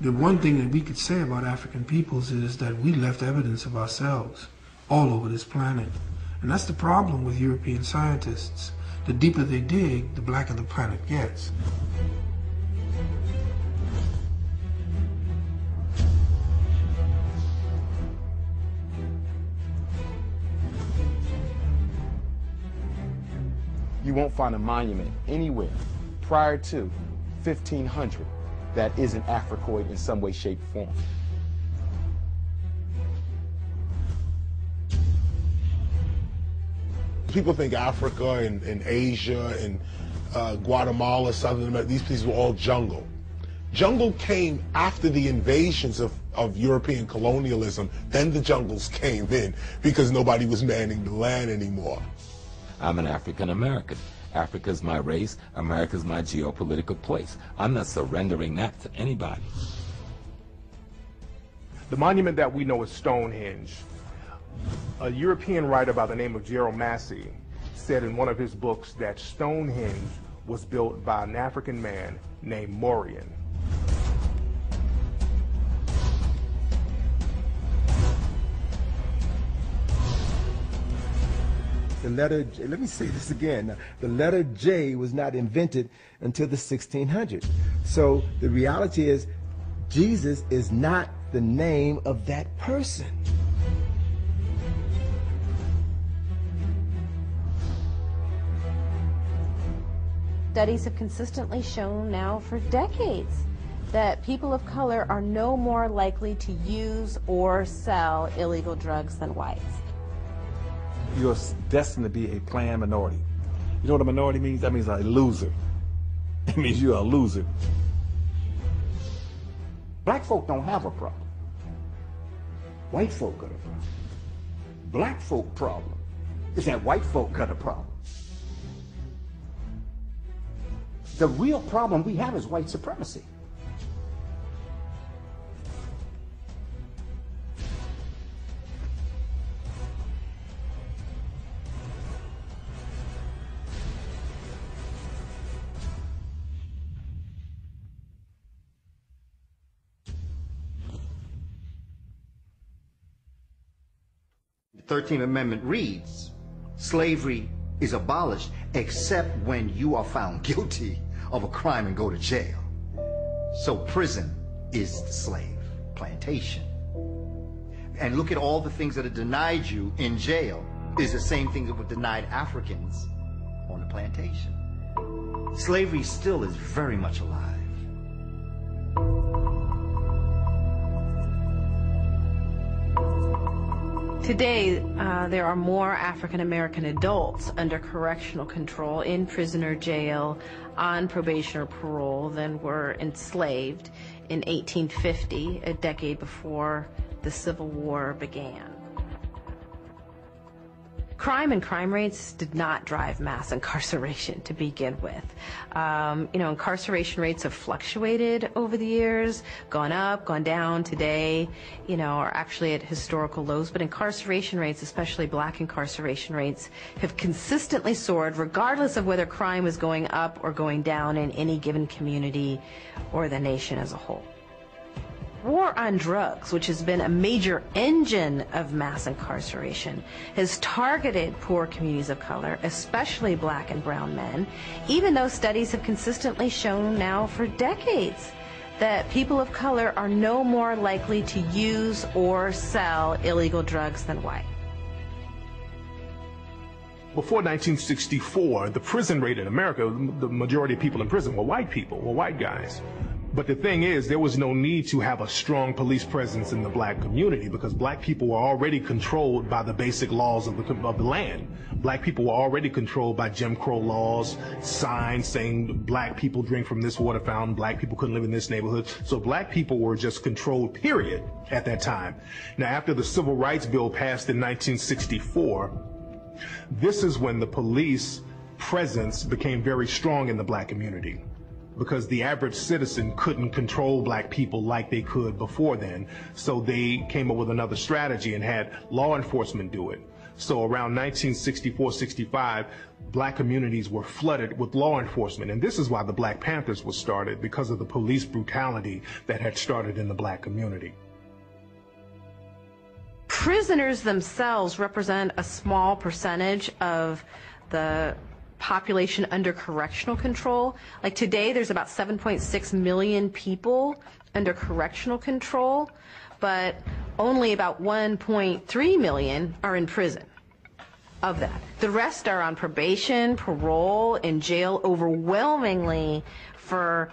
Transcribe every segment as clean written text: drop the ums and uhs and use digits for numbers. The one thing that we could say about African peoples is that we left evidence of ourselves all over this planet. And that's the problem with European scientists. The deeper they dig, the blacker the planet gets. You won't find a monument anywhere prior to 1500. That isn't Africoid in some way, shape, form. People think Africa and Asia and Guatemala, Southern America, these places were all jungle. Jungle came after the invasions of European colonialism. Then the jungles came in because nobody was manning the land anymore. I'm an African American. Africa's my race, America's my geopolitical place. I'm not surrendering that to anybody. The monument that we know is Stonehenge. A European writer by the name of Gerald Massey said in one of his books that Stonehenge was built by an African man named Morian. The letter J, let me say this again, the letter J was not invented until the 1600s. So the reality is Jesus is not the name of that person. Studies have consistently shown now for decades that people of color are no more likely to use or sell illegal drugs than whites. You're destined to be a planned minority. You know what a minority means? That means a loser. It means you're a loser. Black folk don't have a problem. White folk got a problem. Black folk problem is that white folk got a problem. The real problem we have is white supremacy. The 13th Amendment reads, slavery is abolished except when you are found guilty of a crime and go to jail. So prison is the slave plantation. And look at all the things that are denied you in jail is the same thing that were denied Africans on the plantation. Slavery still is very much alive. Today, there are more African-American adults under correctional control, in prison or jail, on probation or parole, than were enslaved in 1850, a decade before the Civil War began. Crime and crime rates did not drive mass incarceration to begin with. Incarceration rates have fluctuated over the years, gone up, gone down. Today, are actually at historical lows, but incarceration rates, especially black incarceration rates, have consistently soared regardless of whether crime is going up or going down in any given community or the nation as a whole. War on drugs, which has been a major engine of mass incarceration, has targeted poor communities of color, especially black and brown men, even though studies have consistently shown now for decades that people of color are no more likely to use or sell illegal drugs than white. Before 1964, the prison rate in America, the majority of people in prison were white people, were white guys. But the thing is, there was no need to have a strong police presence in the black community because black people were already controlled by the basic laws of the land. Black people were already controlled by Jim Crow laws, signs saying black people drink from this water fountain, black people couldn't live in this neighborhood. So black people were just controlled, period, at that time. Now, after the Civil Rights Bill passed in 1964, this is when the police presence became very strong in the black community because the average citizen couldn't control black people like they could before then. So they came up with another strategy and had law enforcement do it. So around 1964, 65, black communities were flooded with law enforcement. And this is why the Black Panthers was started, because of the police brutality that had started in the black community. Prisoners themselves represent a small percentage of the population under correctional control. Like today, there's about 7.6 million people under correctional control, but only about 1.3 million are in prison of that. The rest are on probation, parole, in jail overwhelmingly for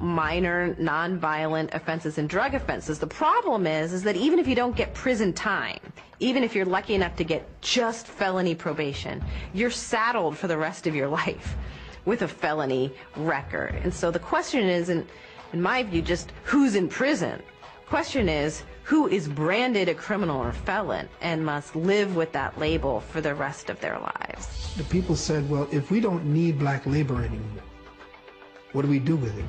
minor nonviolent offenses and drug offenses. The problem is that even if you don't get prison time, even if you're lucky enough to get just felony probation, you're saddled for the rest of your life with a felony record. And so the question isn't, in my view, just who's in prison. The question is who is branded a criminal or felon and must live with that label for the rest of their lives. The people said, well, if we don't need black labor anymore, what do we do with it?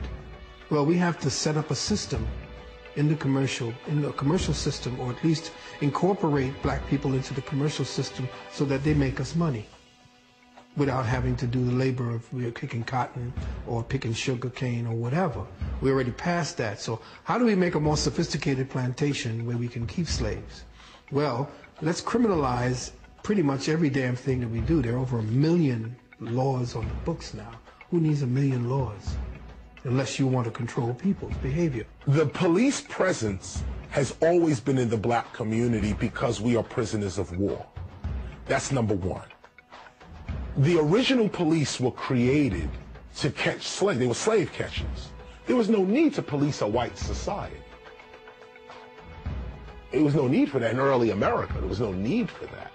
Well, we have to set up a system in the commercial system, or at least incorporate black people into the commercial system so that they make us money without having to do the labor of picking cotton or picking sugar cane or whatever. We already passed that. So how do we make a more sophisticated plantation where we can keep slaves? Well, let's criminalize pretty much every damn thing that we do. There are over 1 million laws on the books now. Who needs 1 million laws unless you want to control people's behavior? The police presence has always been in the black community because we are prisoners of war. That's number one. The original police were created to catch slaves. They were slave catchers. There was no need to police a white society. There was no need for that in early America. There was no need for that.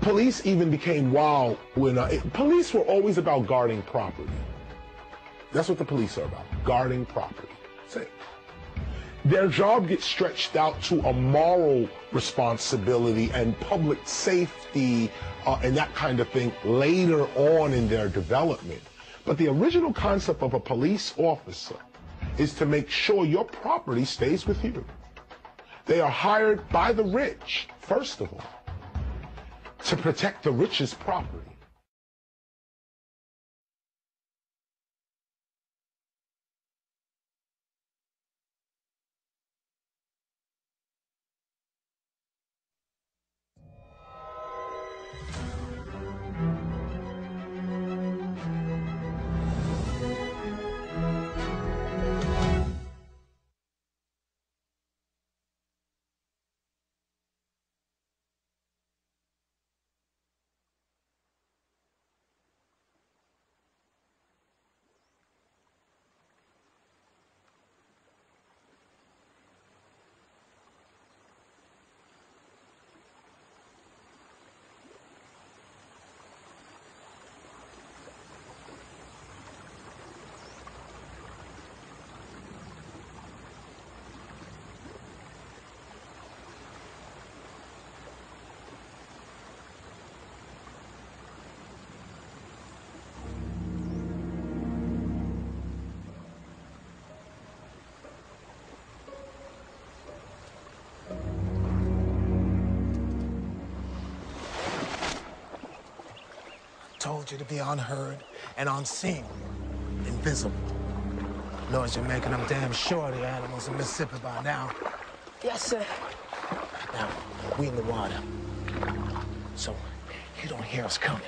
Police even became wild when police were always about guarding property. That's what the police are about, guarding property. Their job gets stretched out to a moral responsibility and public safety and that kind of thing later on in their development. But the original concept of a police officer is to make sure your property stays with you. They are hired by the rich, first of all, to protect the rich's property. Told you to be unheard and unseen, invisible. Lord, you're making them damn sure the animals in Mississippi by now. Yes, sir. Now, we in the water, so you don't hear us coming.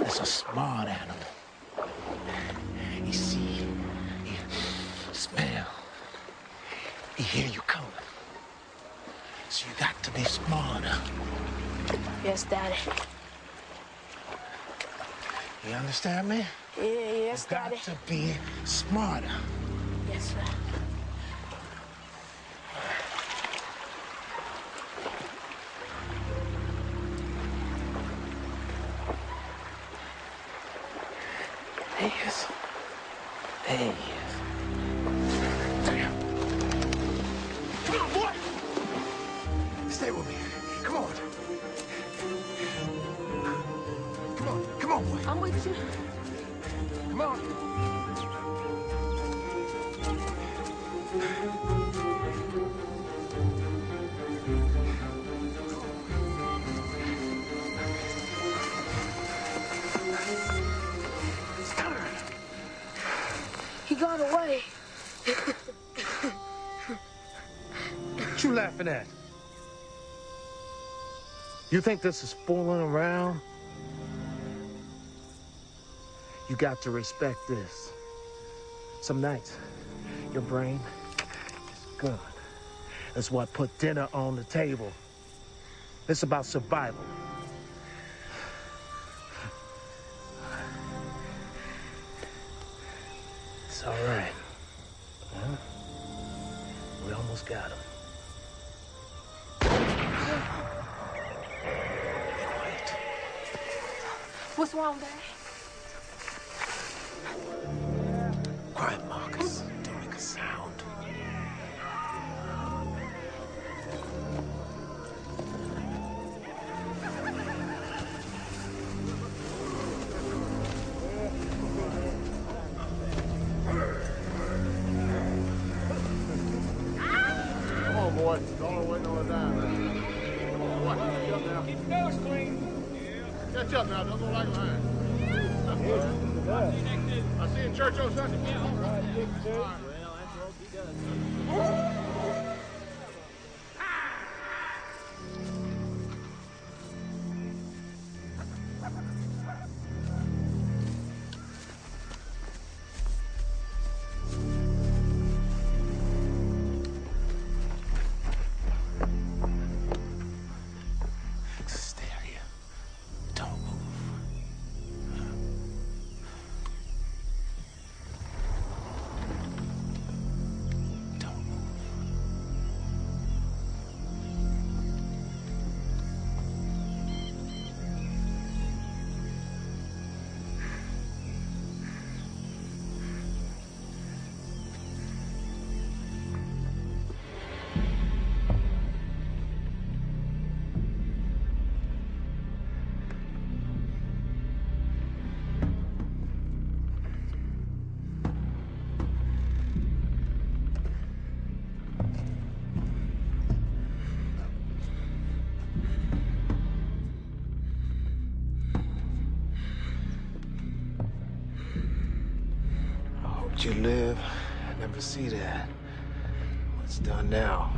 It's a smart animal. You see, Here you come. So you got to be smarter. Yes, Daddy. You understand me? Yeah, yes, Daddy. You got to be smarter. Yes, sir. There he is. There he is. Damn. Come on, boy! Stay with me. Come on. Come on. Come on, boy. I'm with you. Come on. He got away. What you laughing at? You think this is fooling around? You got to respect this. Some nights, your brain is good. That's what put dinner on the table. It's about survival. It's all right. Huh? We almost got him. Wait. What's wrong, Dad? Quiet, Marcus. Don't make a sound. Come on, boy. Don't away no dime. Come on, boy. Catch up now. Keep your nose clean. Yeah. Catch up now. Don't go like mine. I see in church on Sunday. Yeah, all right, big church. Well, that's what he does. You live, I never see that. What's done now?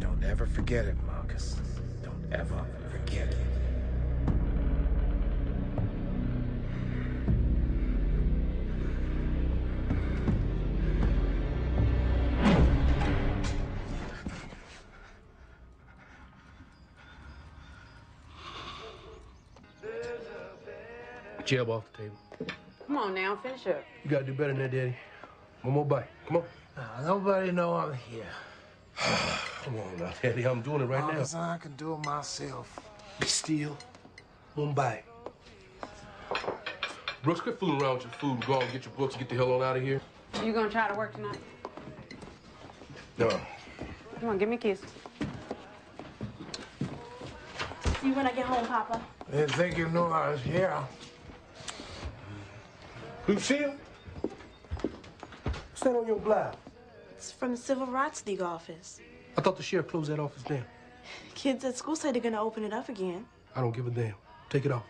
Don't ever forget it, Marcus. Don't ever forget it. Jeb off the table. Come on now, finish up. You gotta do better than that, Daddy. One more bite. Come on. Nobody know I'm here. Come on now, Daddy. I'm doing it right now. As I can do it myself. Be still. One bite. Brooks, quit fooling around with your food. Go on, get your books, get the hell on out of here. You gonna try to work tonight? No. Come on, give me a kiss. See you when I get home, Papa. I didn't think you knew I was here. Lucille? What's that on your blouse? It's from the Civil Rights League office. I thought the sheriff closed that office down. Kids at school say they're gonna open it up again. I don't give a damn. Take it off.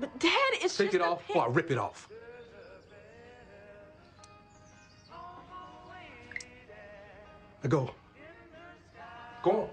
But Dad, it's just a pic. Take it off or I rip it off. Now go. Go on.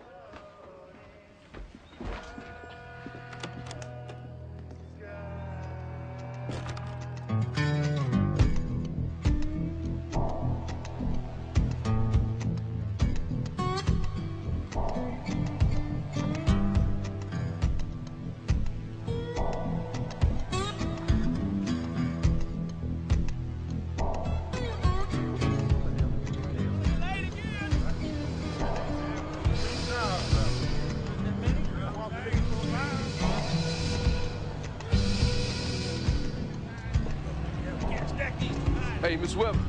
Hey, Miss Webber,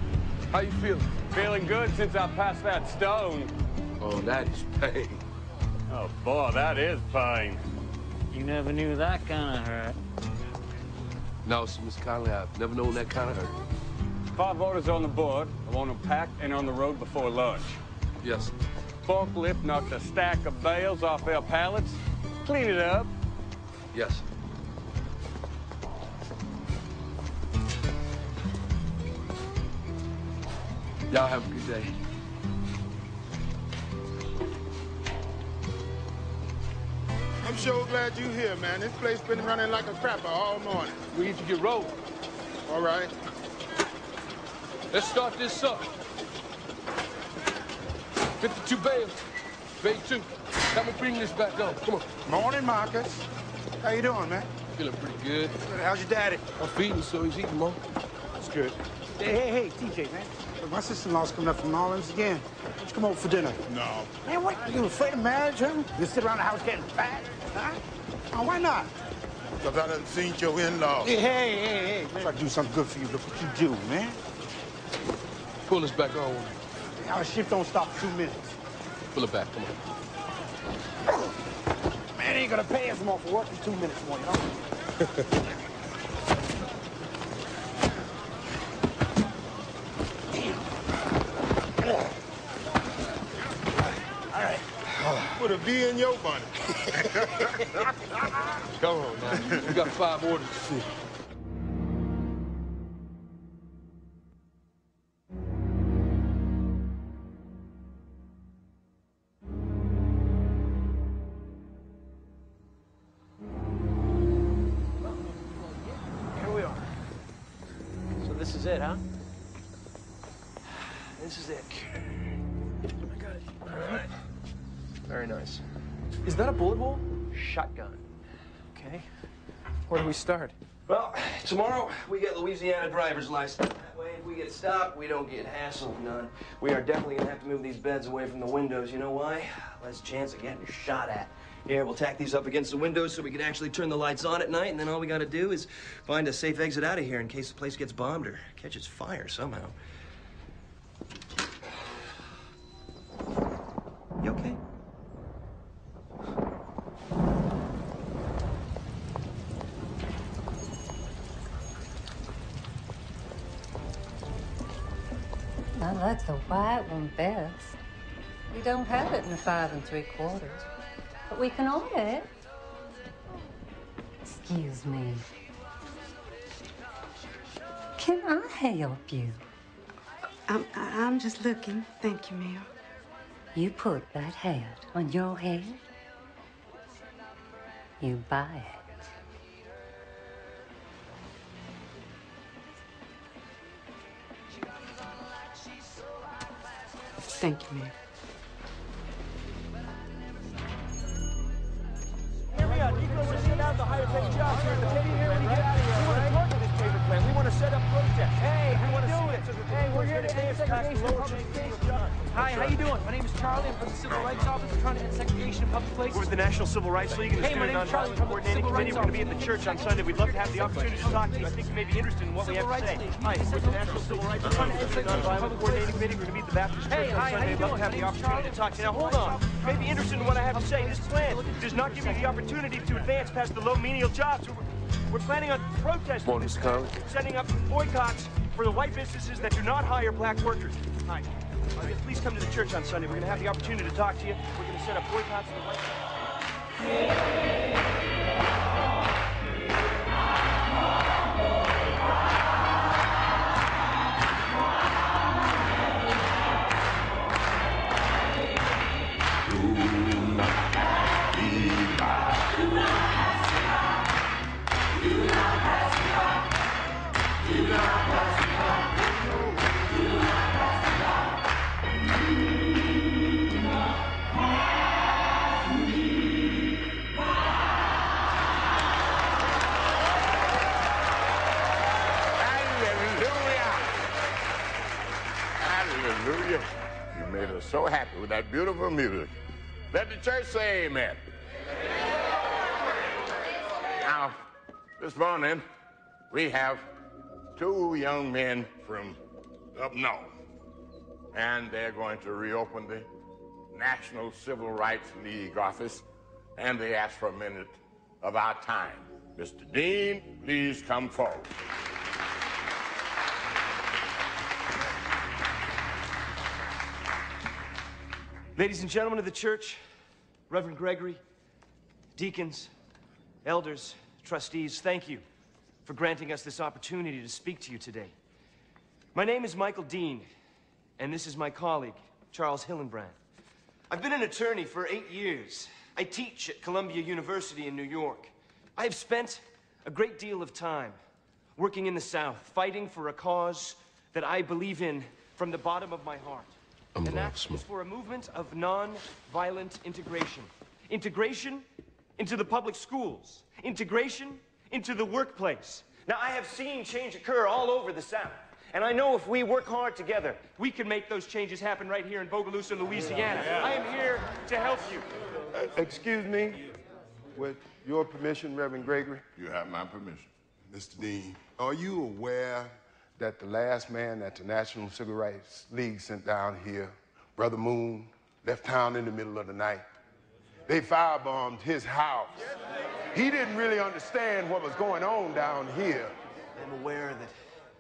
how you feeling? Feeling good since I passed that stone. Oh, that is pain. Oh, boy, that is pain. You never knew that kind of hurt. No, sir, Miss Conley, I've never known that kind of hurt. 5 orders on the board. I want them packed and on the road before lunch. Yes, sir. Forklift knocked a stack of bales off their pallets. Clean it up. Yes, sir. Y'all have a good day. I'm sure glad you're here, man. This place been running like a crapper all morning. We need to get rolling. All right. Let's start this up. 52 bales. Bay 2. Let me bring this back up. Come on. Morning, Marcus. How you doing, man? Feeling pretty good. How's your daddy? I'm feeding, so he's eating, Mom. That's good. Hey, TJ, man. My sister-in-law's coming up from New Orleans again. Why don't you come over for dinner? No. Man, what? You afraid of marriage, huh? You sit around the house getting fat, huh? Oh, why not? Because I done seen your in-laws. Hey. I try to do something good for you. Look what you do, man. Pull this back on. Our shift don't stop for 2 minutes. Pull it back, come on. Man, they ain't gonna pay us more for working 2 minutes more, you know? To be in your bunny. Come on, man. You got 5 orders to see. Here we are. So this is it, huh? This is it. Oh my God. All right. Very nice. Is that a bullet hole? Shotgun. Okay. Where do we start? Well, tomorrow we get Louisiana driver's license. That way, if we get stopped, we don't get hassled none. We are definitely gonna have to move these beds away from the windows. You know why? Less chance of getting shot at. Here, we'll tack these up against the windows so we can actually turn the lights on at night, and then all we gotta do is find a safe exit out of here in case the place gets bombed or catches fire somehow. You okay? I like the white one best. We don't have it in the 5 3/4, but we can order it. Excuse me. Can I help you? I'm just looking. Thank you, ma'am. You put that hat on your head, you buy it. Thank you, ma'am. Here we are. Negroes are sent out to hire paid jobs here in the city. Here we get out of here. We want to work with this paper plan. We want to set up protests. Hey, how you doing? Hey, we're here to end segregation in public places. Hi, how you doing? My name is Charlie. I'm from the Civil Rights Office. We're trying to end segregation in public places. We're with the National Civil Rights League and the Student Nonviolent Coordinating Committee. We're going to be at the church on Sunday. We'd love to have the opportunity to talk to you. I think you may be interested in what we have to say. Hi, we're the National Civil Rights League and the Student Nonviolent Coordinating Committee. We're going to be at the Baptist church on Sunday. We'd love to have the opportunity to talk to you. Now, hold on. You may be interested in what I have to say. This plan does not give you the opportunity to advance past the low menial jobs. We're planning on protesting. Morning, Mr. Conley. Setting up boycotts for the white businesses that do not hire black workers. Hi. Please come to the church on Sunday. We're going to have the opportunity to talk to you. We're going to set up boycotts for the white. So happy with that beautiful music. Let the church say amen. Now, this morning, we have 2 young men from up north. And they're going to reopen the National Civil Rights League office, and they ask for a minute of our time. Mr. Dean, please come forward. Ladies and gentlemen of the church, Reverend Gregory, deacons, elders, trustees, thank you for granting us this opportunity to speak to you today. My name is Michael Dean, and this is my colleague, Charles Hillenbrand. I've been an attorney for 8 years. I teach at Columbia University in New York. I have spent a great deal of time working in the South, fighting for a cause that I believe in from the bottom of my heart. And that is for a movement of non-violent integration. Integration into the public schools. Integration into the workplace. Now, I have seen change occur all over the South. And I know if we work hard together, we can make those changes happen right here in Bogalusa, Louisiana. Yeah. I am here to help you. Excuse me, with your permission, Reverend Gregory. You have my permission. Mr. Dean, are you aware that the last man that the National Civil Rights League sent down here, Brother Moon, left town in the middle of the night? They firebombed his house. He didn't really understand what was going on down here. I'm aware that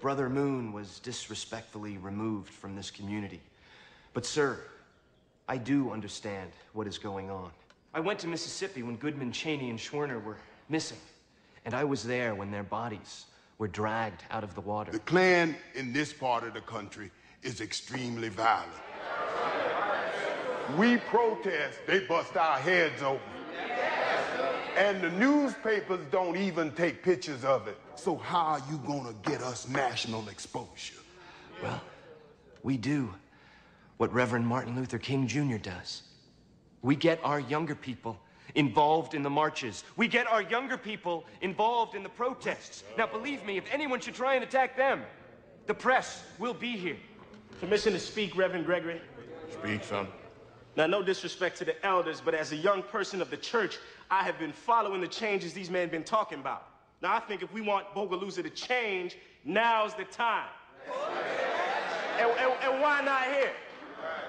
Brother Moon was disrespectfully removed from this community. But, sir, I do understand what is going on. I went to Mississippi when Goodman, Cheney, and Schwerner were missing. And I was there when their bodies were dragged out of the water. The Klan in this part of the country is extremely violent. We protest, they bust our heads open. And the newspapers don't even take pictures of it. So how are you gonna get us national exposure? Well, we do what Reverend Martin Luther King Jr. does. We get our younger people involved in the marches. We get our younger people involved in the protests. Now, believe me, if anyone should try and attack them, the press will be here. Permission to speak, Reverend Gregory? Speak, son. Now, no disrespect to the elders, but as a young person of the church, I have been following the changes these men have been talking about. Now, I think if we want Bogalusa to change, now's the time. And why not here?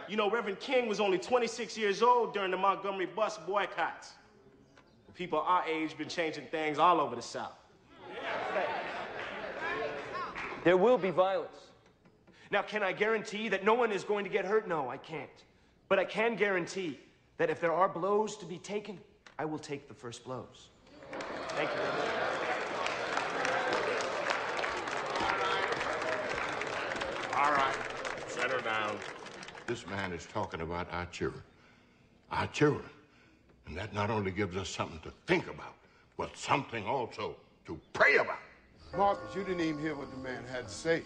You know, Reverend King was only 26 years old during the Montgomery bus boycotts. The people our age been changing things all over the South. There will be violence. Now, can I guarantee that no one is going to get hurt? No, I can't. But I can guarantee that if there are blows to be taken, I will take the first blows. Thank you. All right. Settle down. This man is talking about our children. Our children. And that not only gives us something to think about, but something also to pray about. Marcus, you didn't even hear what the man had to say.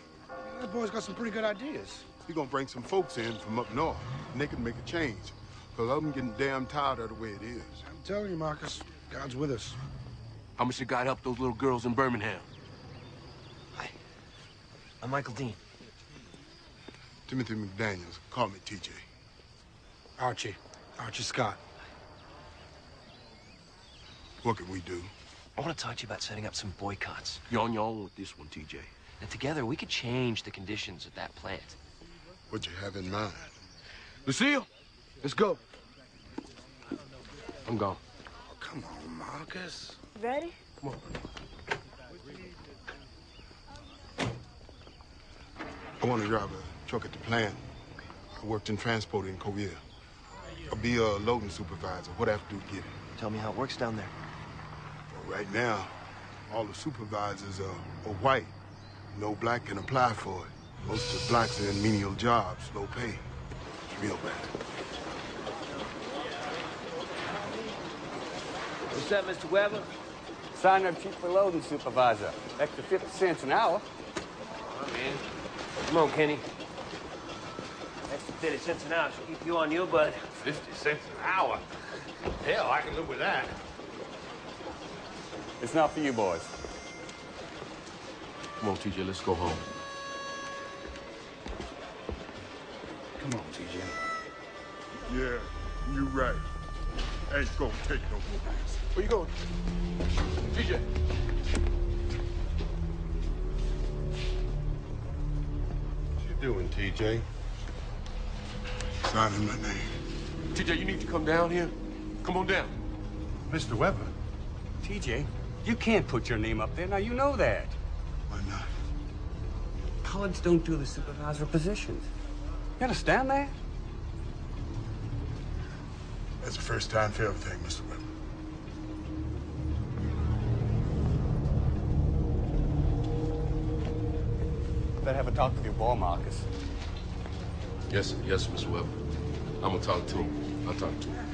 This boy's got some pretty good ideas. He's gonna bring some folks in from up north, and they can make a change. Because I'm getting damn tired of the way it is. I'm telling you, Marcus, God's with us. How much did God help those little girls in Birmingham? Hi. I'm Michael Dean. Timothy McDaniels, call me TJ. Archie. Archie Scott. What can we do? I want to talk to you about setting up some boycotts. You're on your own with this one, TJ. And together we could change the conditions at that plant. What you have in mind? Lucille, let's go. I'm gone. Oh, come on, Marcus. Ready? Come on. I want to drive a truck at the plant. I worked in transport in Korea. I'll be a loading supervisor. What I have to do to get it? Tell me how it works down there. Well, right now, all the supervisors are white. No black can apply for it. Most of the blacks are in menial jobs, low pay. It's real bad. What's up, Mr. Weber? Sign up sheet for loading supervisor. Extra 50 cents an hour. Oh, man. Come on, Kenny. Extra 50 cents an hour should keep you on your butt. 50 cents an hour? Hell, I can live with that. It's not for you boys. Come on, TJ, let's go home. Come on, TJ. Yeah, you right. Ain't gonna take no more business. Where you going? TJ. doing, TJ? Signing my name. TJ, you need to come down here. Come on down. Mr. Weber. TJ, you can't put your name up there. Now, you know that. Why not? Colleges don't do the supervisor positions. You understand that? That's the first time for everything, Mr. Weber. Better have a talk with your boy, Marcus. Yes, Mr. Webb. I'm gonna talk to him. I'll talk to him.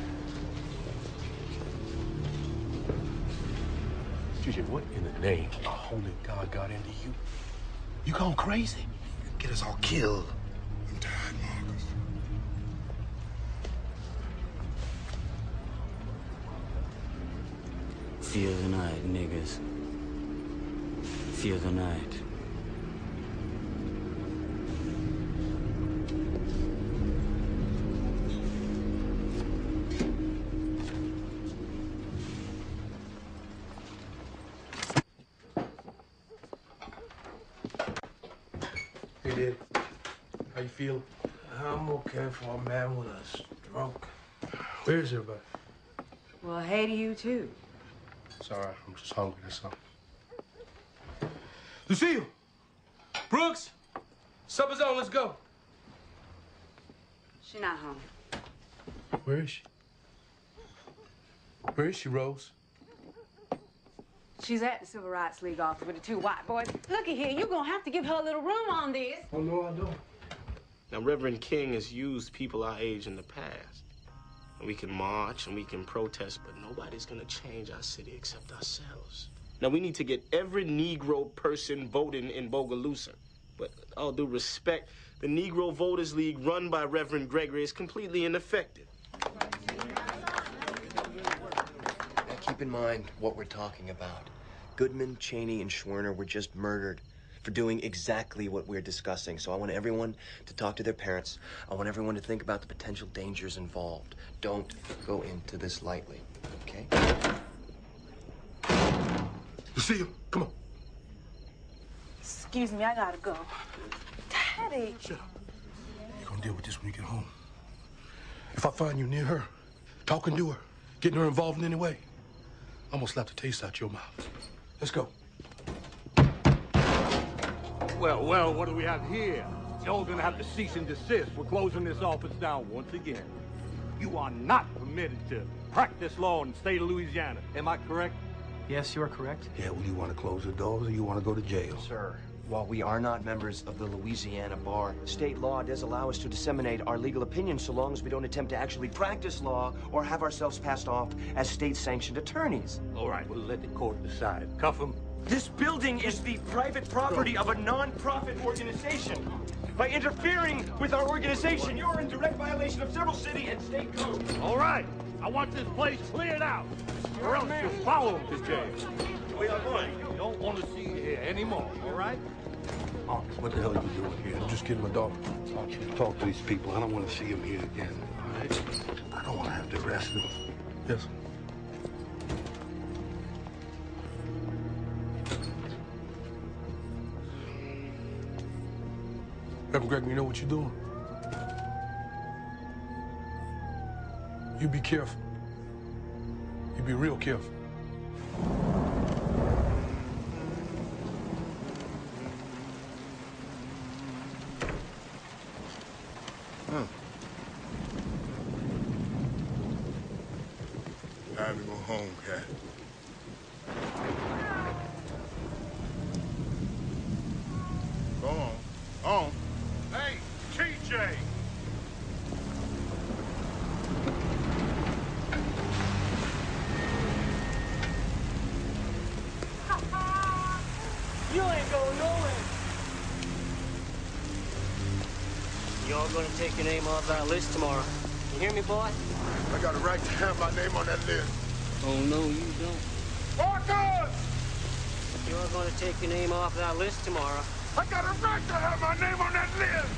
TJ, what in the name of holy God got into you? You gone crazy? You get us all killed. I'm tired, Marcus. Fear the night, niggas. Fear the night. For a man with a stroke. Where is everybody? Well, hey to you, too. It's all right. I'm just hungry, that's all. Lucille! Brooks! Supper's on. Let's go. She's not home. Where is she? Where is she, Rose? She's at the Civil Rights League office with the two white boys. Looky here, you're going to have to give her a little room on this. Oh, no, I don't. Now, Reverend King has used people our age in the past. We can march and we can protest, but nobody's gonna change our city except ourselves. Now, we need to get every Negro person voting in Bogalusa. But all due respect, the Negro Voters League run by Reverend Gregory is completely ineffective. Now, keep in mind what we're talking about. Goodman, Cheney, and Schwerner were just murdered for doing exactly what we're discussing. So I want everyone to talk to their parents. I want everyone to think about the potential dangers involved. Don't go into this lightly, okay? Lucille, come on. Excuse me, I gotta go. Daddy. Shut up. You're gonna deal with this when you get home. If I find you near her, talking to her, getting her involved in any way, I'm gonna slap the taste out your mouth. Let's go. Well, what do we have here? Y'all gonna have to cease and desist. We're closing this office down once again. You are not permitted to practice law in the state of Louisiana. Am I correct? Yes, you are correct. Yeah, well, you want to close the doors or you want to go to jail? Sir, while we are not members of the Louisiana Bar, state law does allow us to disseminate our legal opinions so long as we don't attempt to actually practice law or have ourselves passed off as state-sanctioned attorneys. All right, we'll let the court decide. Cuff them. This building is the private property of a non-profit organization. By interfering with our organization, you're in direct violation of several city and state codes. All right. I want this place cleared out, or else you'll follow them to jail. We are going. You don't want to see you here anymore, all right? Marcus, what the hell are you doing here? I'm just getting my dog. I want you to talk to these people. I don't want to see them here again, all right? I don't want to have to arrest them. Yes, sir. Reverend Gregory, you know what you're doing? You be careful. You be real careful. Huh. Time to go home, Cat. Go on. On. Hey, TJ! You ain't going nowhere. Y'all gonna take your name off that list tomorrow. You hear me, boy? I got a right to have my name on that list. Oh, no, you don't. Marcus! You're gonna take your name off that list tomorrow. I got a right to have my name on that list!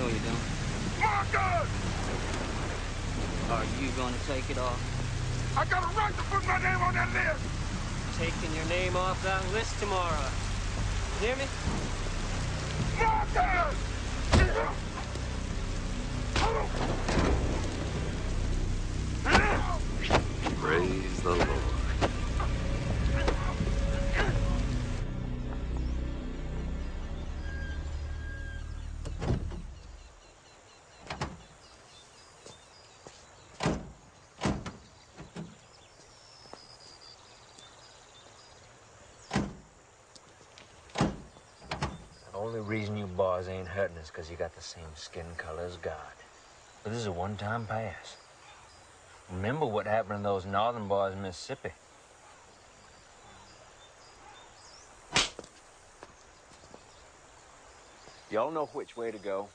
No, you don't. Marcus! Are you gonna take it off? I got a right to put my name on that list! Taking your name off that list tomorrow. You hear me? Marcus! Praise the Lord. The only reason you boys ain't hurting us because you got the same skin color as God. But this is a one-time pass. Remember what happened to those northern boys in Mississippi. Y'all know which way to go.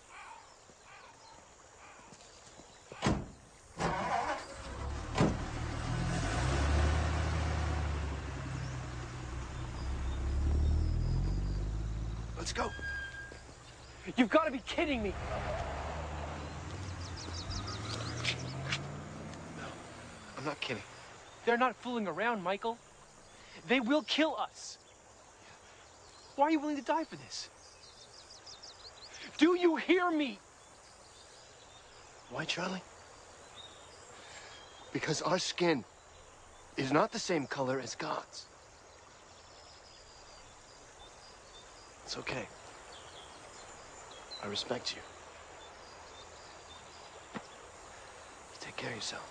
Let's go. You've got to be kidding me. No, I'm not kidding. They're not fooling around, Michael. They will kill us. Why are you willing to die for this? Do you hear me? Why, Charlie? Because our skin is not the same color as God's. It's okay. I respect you. Take care of yourself.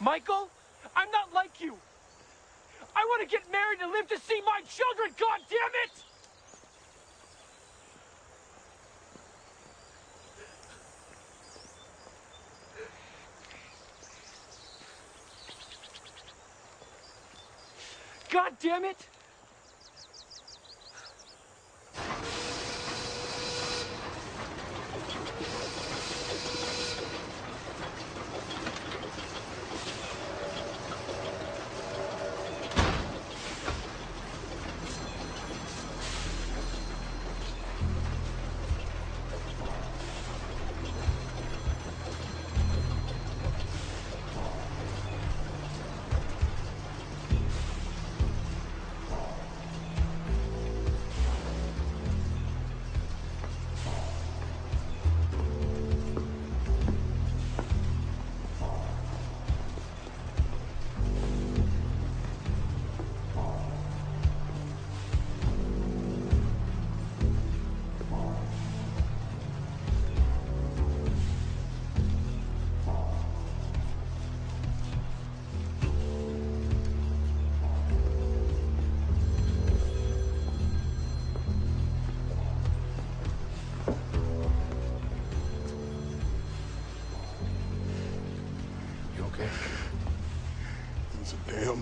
Michael, I'm not like you. I want to get married and live to see my children, God damn it! God damn it!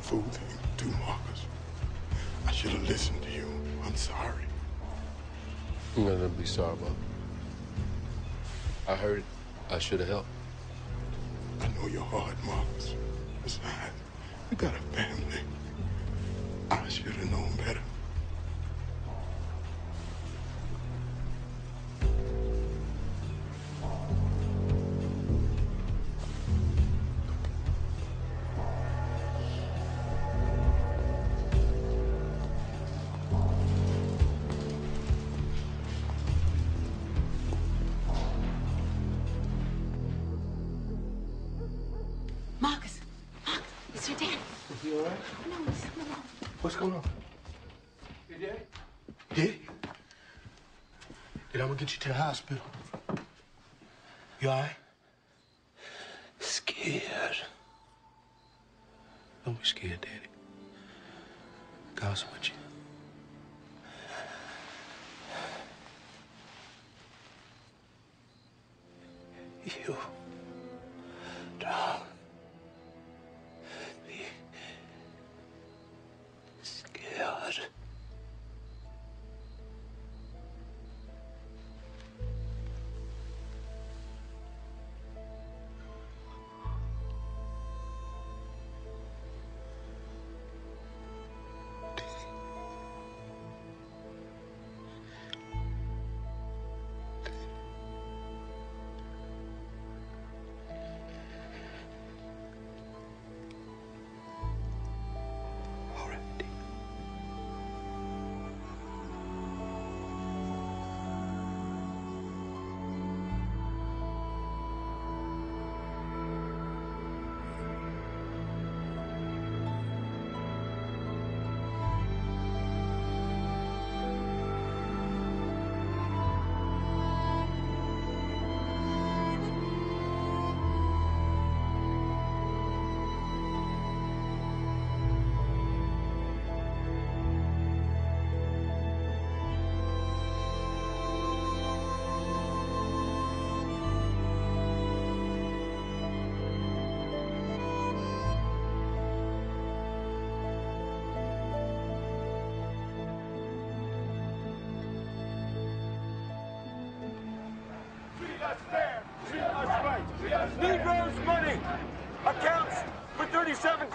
Fool thing to do, Marcus. I should have listened to you. I'm sorry. I'm gonna be sorry, Bob. I heard I should have helped. I know you're hard, Marcus. Besides, we got a family. I should have known better. Get you to the hospital. You all right? Scared. Don't be scared, Daddy. God's with you. You don't be scared.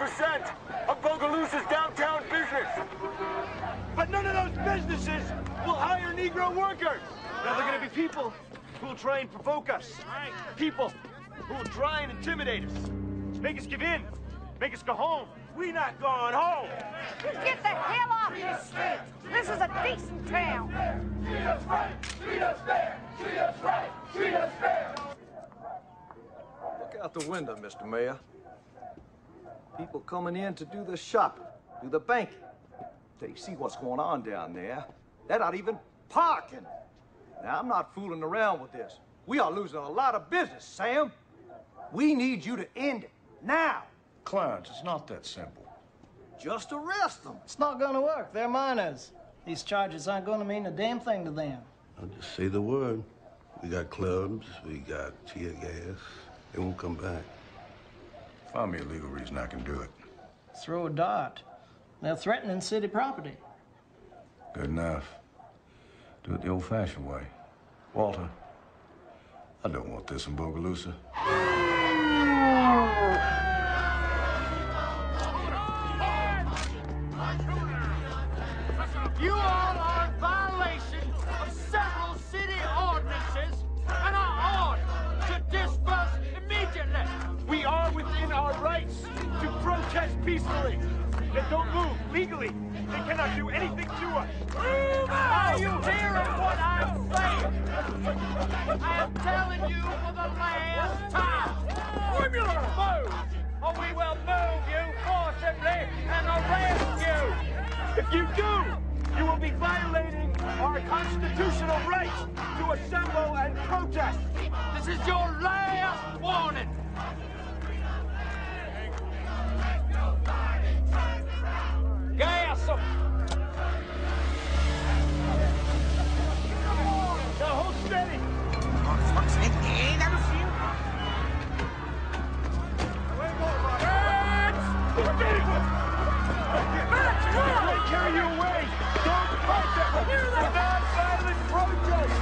50% of Bogalusa's downtown business. But none of those businesses will hire Negro workers. Now they're going to be people who will try and provoke us. People who will try and intimidate us. Make us give in. Make us go home. We not going home. Get the hell off this street. This is a decent town. Treat us right. Treat us fair. Treat us right. Treat us fair. Look out the window, Mr. Mayor. People coming in to do the shopping, do the banking. They see what's going on down there. They're not even parking. Now, I'm not fooling around with this. We are losing a lot of business, Sam. We need you to end it now. Clarence, it's not that simple. Just arrest them. It's not going to work. They're minors. These charges aren't going to mean a damn thing to them. I'll just say the word. We got clubs. We got tear gas. They won't come back. Find me a legal reason I can do it. Throw a dart. They're threatening city property. Good enough. Do it the old-fashioned way. Walter, I don't want this in Bogalusa. You all are in violation of several city ordinances and are ordered to disperse immediately. We are within our rights to protest peacefully. They don't move legally. They cannot do anything to us. Are you hearing what I'm saying? I am telling you for the last time. Move, or we will move you forcibly and arrest you. If you do, you will be violating our constitutional rights to assemble and protest. This is your last warning. Gas them! Now hold steady! They carry you away! Don't fight them! Non-violent protest!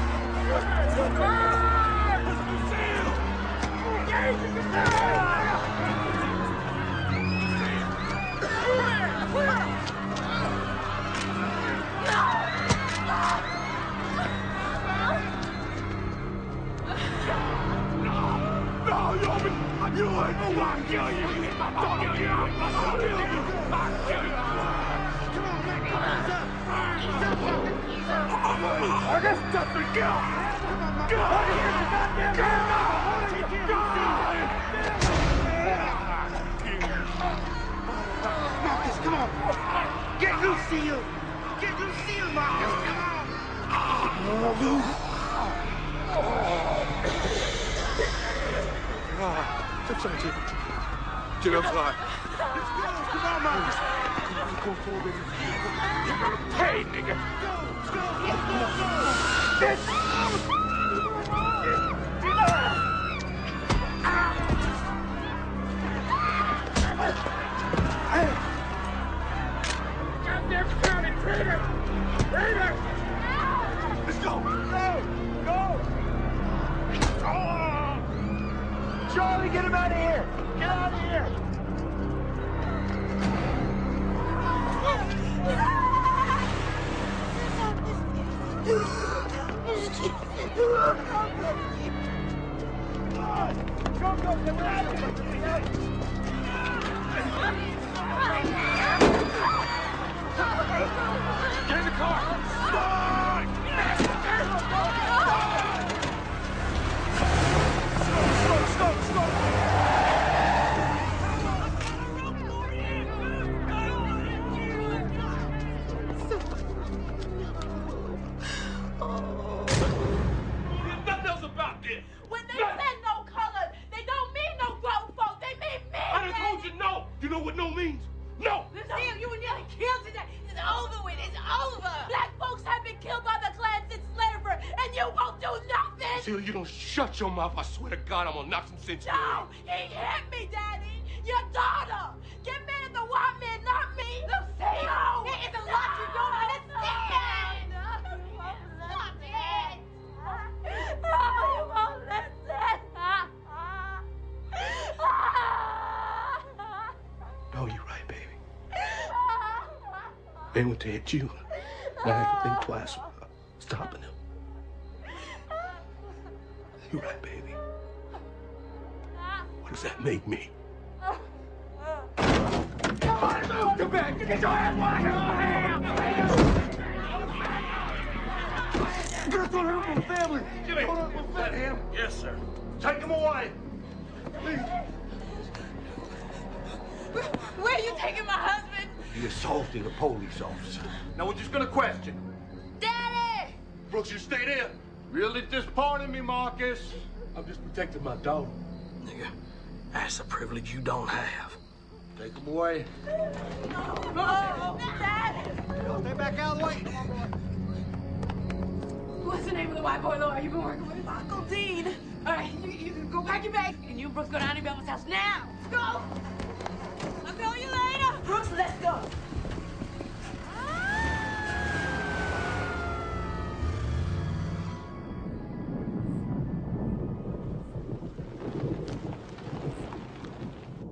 You ain't gonna want to kill you! Don't kill you! I'll kill you! I'll kill you! Come on, man! I guess that's the kill! Go! Go! Marcus, come on! Get Lucille! Get Lucille, Marcus! Come on! Oh, get up, fly. Let's go. Come on, Marcus. Come on, go forward. You're gonna pay, nigga. Let's go. Let's go. Let's go. Let's go. Go. Charlie, get him out of here! Get out of here! Go, go, get out of here! Get in the car! Shut your mouth. I swear to God, I'm gonna knock some sense. No! He hit me, Daddy! Your daughter! Get mad at the white man, not me! Lucille! It is a lot you don't understand! Stop it! You won't listen! No, you They went to hit you. I had to think twice about stopping them. You're right, baby. What does that make me? Come back! Get your ass out of here! Get on him from the family! Jimmy! Is that him? Yes, sir. Take him away! Please! Where are you taking my husband? You assaulted a police officer. Now we're just gonna question. Daddy! Brooks, you stay there. Really disappointed me, Marcus. I'm just protecting my daughter. Nigga, that's a privilege you don't have. Take him away. No, Dad! Stay back out of the way. What's the name of the white boy lawyer you've been working with? Michael Dean. All right, you go pack your bags, and you and Brooks go down to Bell's house now. Let's go. I'll call you later. Brooks, let's go.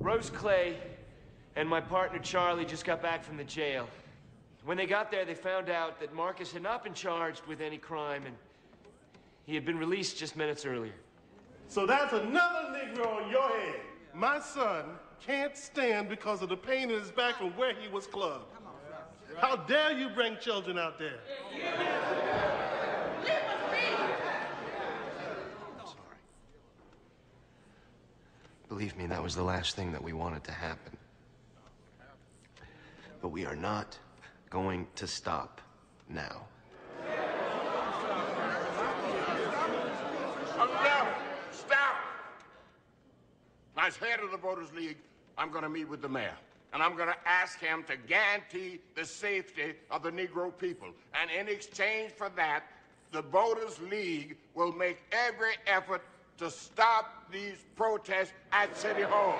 Rose Clay and my partner Charlie just got back from the jail. When they got there, they found out that Marcus had not been charged with any crime, and he had been released just minutes earlier. So that's another Negro on your head. My son can't stand because of the pain in his back from where he was clubbed. How dare you bring children out there? Live with me! I'm sorry. Believe me, that was the last thing that we wanted to happen. But we are not going to stop now. Stop! As head of the Voters League, I'm going to meet with the mayor, and I'm going to ask him to guarantee the safety of the Negro people. And in exchange for that, the Voters League will make every effort to stop these protests at City Hall.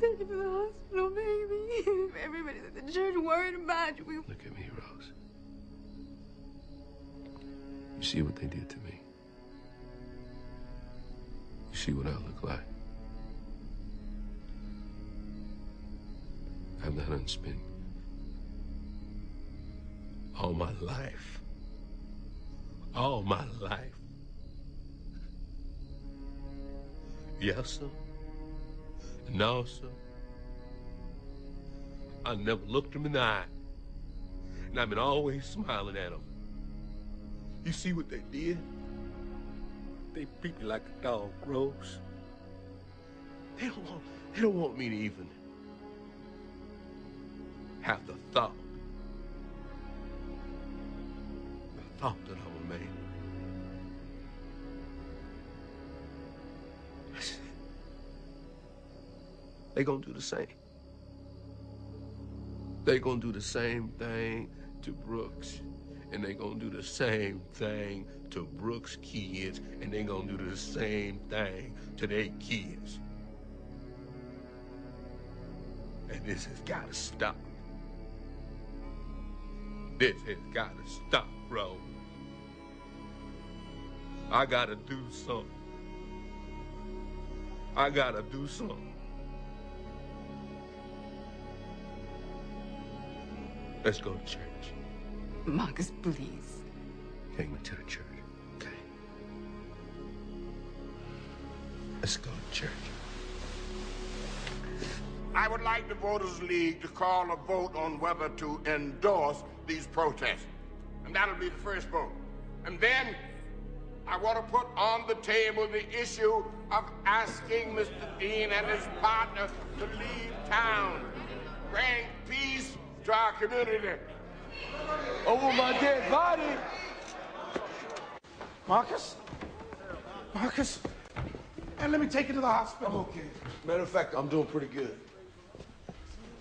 Take you to the hospital, baby. Everybody's at the church worried about you. Look at me, Rose. You see what they did to me. You see what I look like. I've not unspent all my life. All my life. Yes, sir. No, sir. I never looked him in the eye. And I've been always smiling at him. You see what they did? They beat me like a dog, Rose. They don't want me to even have the thought. The thought that I was made. They're gonna do the same. They're gonna do the same thing to Brooks. And they're gonna do the same thing to Brooks' kids. And they're gonna do the same thing to their kids. And this has gotta stop. This has gotta stop, bro. I gotta do something. I gotta do something. Let's go to church. Marcus, please. Take me to the church, okay? Let's go to church. I would like the Voters League to call a vote on whether to endorse these protests. And that'll be the first vote. And then I want to put on the table the issue of asking Mr. Dean and his partner to leave town, bring peace to our community. Over my dead body. Marcus? Marcus? And let me take you to the hospital. Okay. Matter of fact, I'm doing pretty good.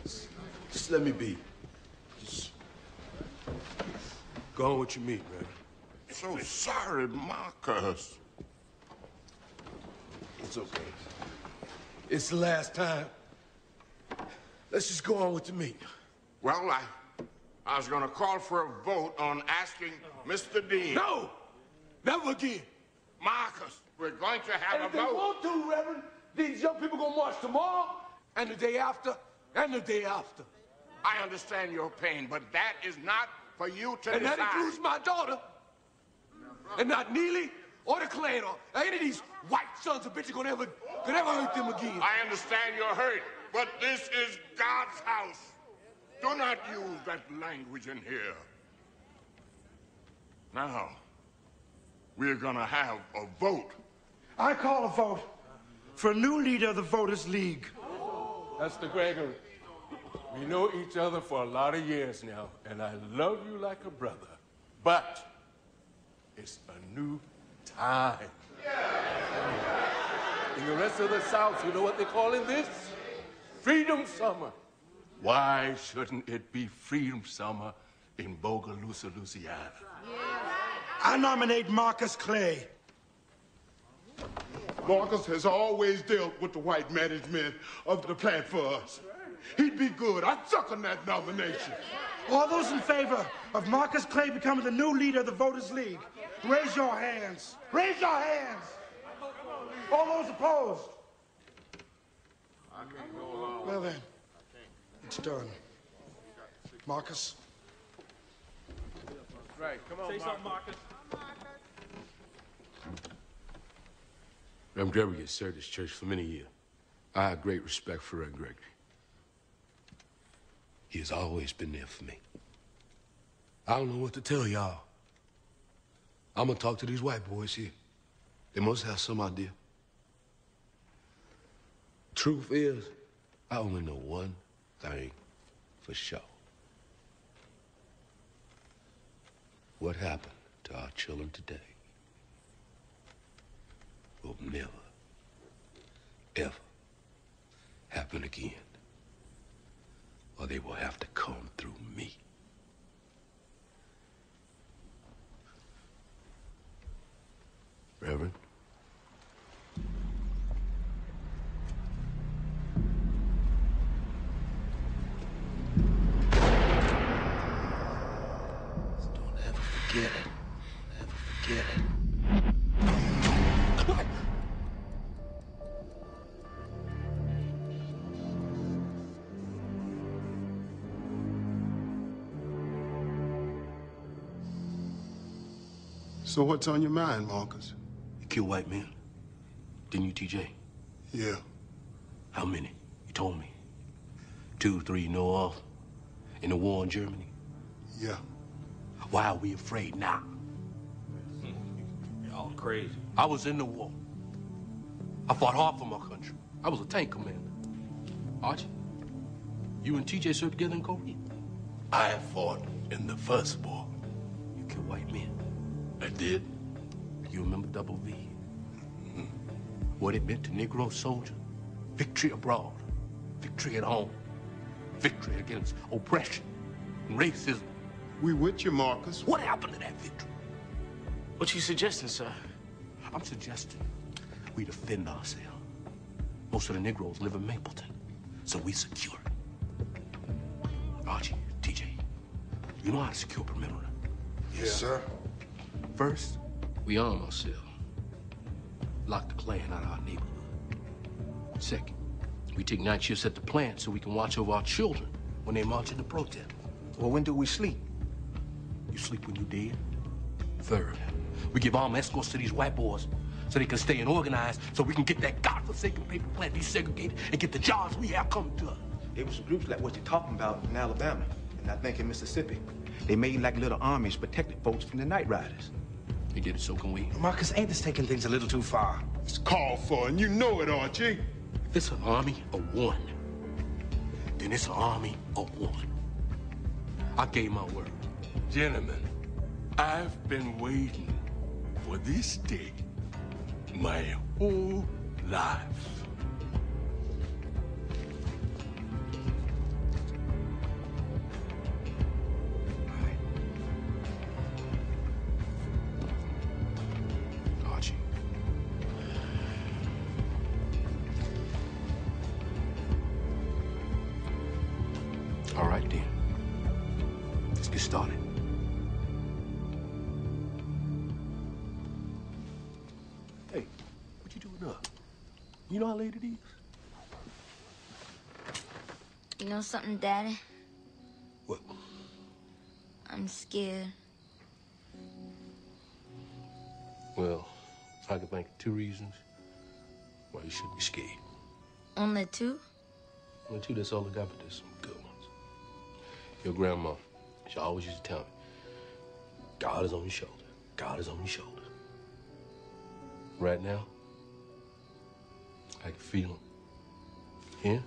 Just let me be. Just go on with your meat, man. So sorry, Marcus. It's okay. It's the last time. Let's just go on with the meeting. Well, I was going to call for a vote on asking Mr. Dean. No! Never again. Marcus, we're going to have a vote. If they won't do, Reverend, these young people going to march tomorrow and the day after and the day after. I understand your pain, but that is not for you to decide. And that includes my daughter. And not Neely or the Klan or any of these white sons of bitches could ever hurt them again. I understand you're hurt, but this is God's house. Do not use that language in here. Now, we're gonna have a vote. I call a vote for a new leader of the Voters League. That's the Gregory. We know each other for a lot of years now, and I love you like a brother, but it's a new time. Yeah. In the rest of the South, you know what they're calling this? Freedom Summer. Why shouldn't it be Freedom Summer in Bogalusa, Louisiana? Yeah. I nominate Marcus Clay. Marcus has always dealt with the white management of the Plan for Us. He'd be good. I'd suck on that nomination. All those in favor of Marcus Clay becoming the new leader of the Voters League, raise your hands. Raise your hands. All those opposed. Well then, it's done. Marcus. That's right. Come on, Marcus. Say something, Marcus. Reverend Gregory has served this church for many years. I have great respect for Reverend Gregory. He has always been there for me. I don't know what to tell y'all. I'm gonna talk to these white boys here. They must have some idea. Truth is, I only know one thing for sure. What happened to our children today will never, ever happen again. Or they will have to come through me. Reverend? Don't ever forget it. Never forget it. So what's on your mind, Marcus? You killed white men, didn't you, TJ? Yeah. How many? You told me. 2, 3, you know of? In the war in Germany? Yeah. Why are we afraid now? Y'all crazy. I was in the war. I fought hard for my country. I was a tank commander. Archie, you and TJ served together in Korea. I fought in the first war. You killed white men. I did. You remember Double V? Mm-hmm. What it meant to Negro soldier? Victory abroad, victory at home, victory against oppression and racism. We with you, Marcus. What happened to that victory? What you suggesting, sir? I'm suggesting we defend ourselves. Most of the Negroes live in Mapleton, so we secure it. Archie, TJ, you know how to secure perimeter? Yes, sir. First, we arm ourselves. Lock the Klan out of our neighborhood. Second, we take night shifts at the plant so we can watch over our children when they march in the protest. Well, when do we sleep? You sleep when you dead. Third, we give armed escorts to these white boys so they can stay and organize so we can get that godforsaken paper plant desegregated and get the jobs we have coming to us. There were some groups like what you're talking about in Alabama, and I think in Mississippi. They made like little armies protecting folks from the night riders. They get it, so can we. Marcus, ain't this taking things a little too far? It's called for, and you know it, Archie. If it's an army of one, then it's an army of one. I gave my word. Gentlemen, I've been waiting for this day my whole life. You know something, Daddy? What? I'm scared. Well, I can think of two reasons why you should be scared. Only two? Only two, that's all I got, but there's some good ones. Your grandma, she always used to tell me, God is on your shoulder. God is on your shoulder. Right now, I can feel him. Here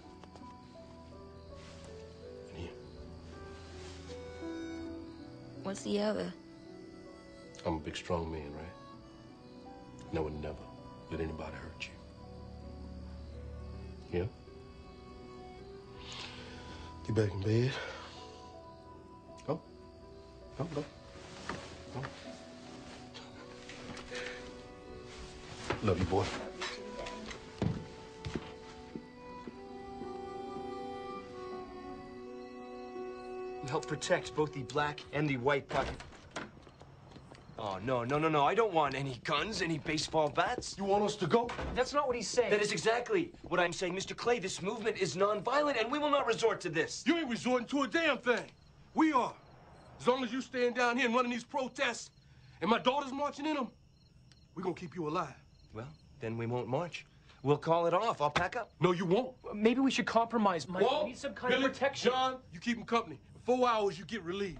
and here. What's the other? I'm a big, strong man, right? And I would never let anybody hurt you. Yeah? Get back in bed. Go. Go, go. Go. Love you, boy. Help protect both the black and the white population. Oh, no, no, no, no. I don't want any guns, any baseball bats. You want us to go? That's not what he's saying. That is exactly what I'm saying. Mr. Clay, this movement is nonviolent, and we will not resort to this. You ain't resorting to a damn thing. We are. As long as you stand down here and running these protests, and my daughter's marching in them, we're going to keep you alive. Well, then we won't march. We'll call it off. I'll pack up. No, you won't. Maybe we should compromise, Mike. Walt, we need some kind of protection. John, you keep them company. 4 hours, you get relieved.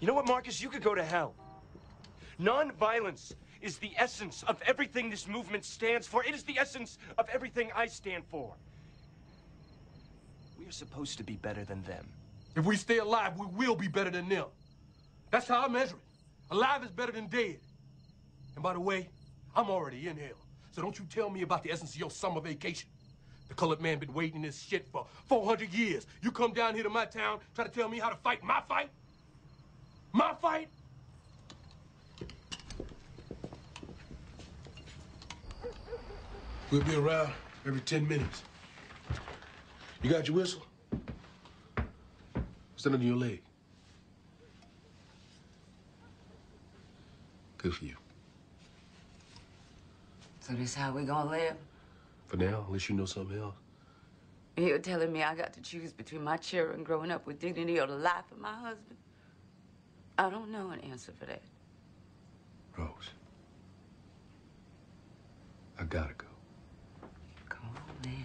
You know what, Marcus? You could go to hell. Nonviolence is the essence of everything this movement stands for. It is the essence of everything I stand for. We are supposed to be better than them. If we stay alive, we will be better than them. That's how I measure it. Alive is better than dead. And by the way, I'm already in hell. So don't you tell me about the essence of your summer vacation. The colored man been waiting in this shit for 400 years. You come down here to my town, try to tell me how to fight my fight? My fight? We'll be around every 10 minutes. You got your whistle? What's that under your leg? Good for you. So this is how we gonna live? For now, unless you know something else. You're telling me I got to choose between my children growing up with dignity or the life of my husband? I don't know an answer for that. Rose, I gotta go. Go on, man.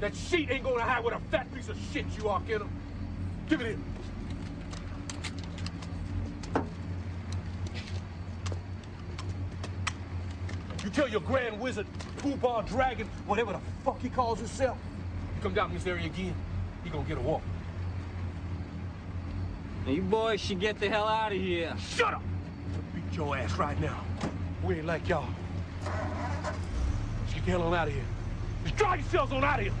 That sheet ain't gonna hide what a fat piece of shit you are, kiddo. Give it in. You tell your grand wizard, Pooh-Bah Dragon, whatever the fuck he calls himself, you come down this area again, he gonna get a walk. Now you boys should get the hell out of here. Shut up! I'll beat your ass right now. We ain't like y'all. Let's get the hell on out of here. Just drive yourselves on out of here.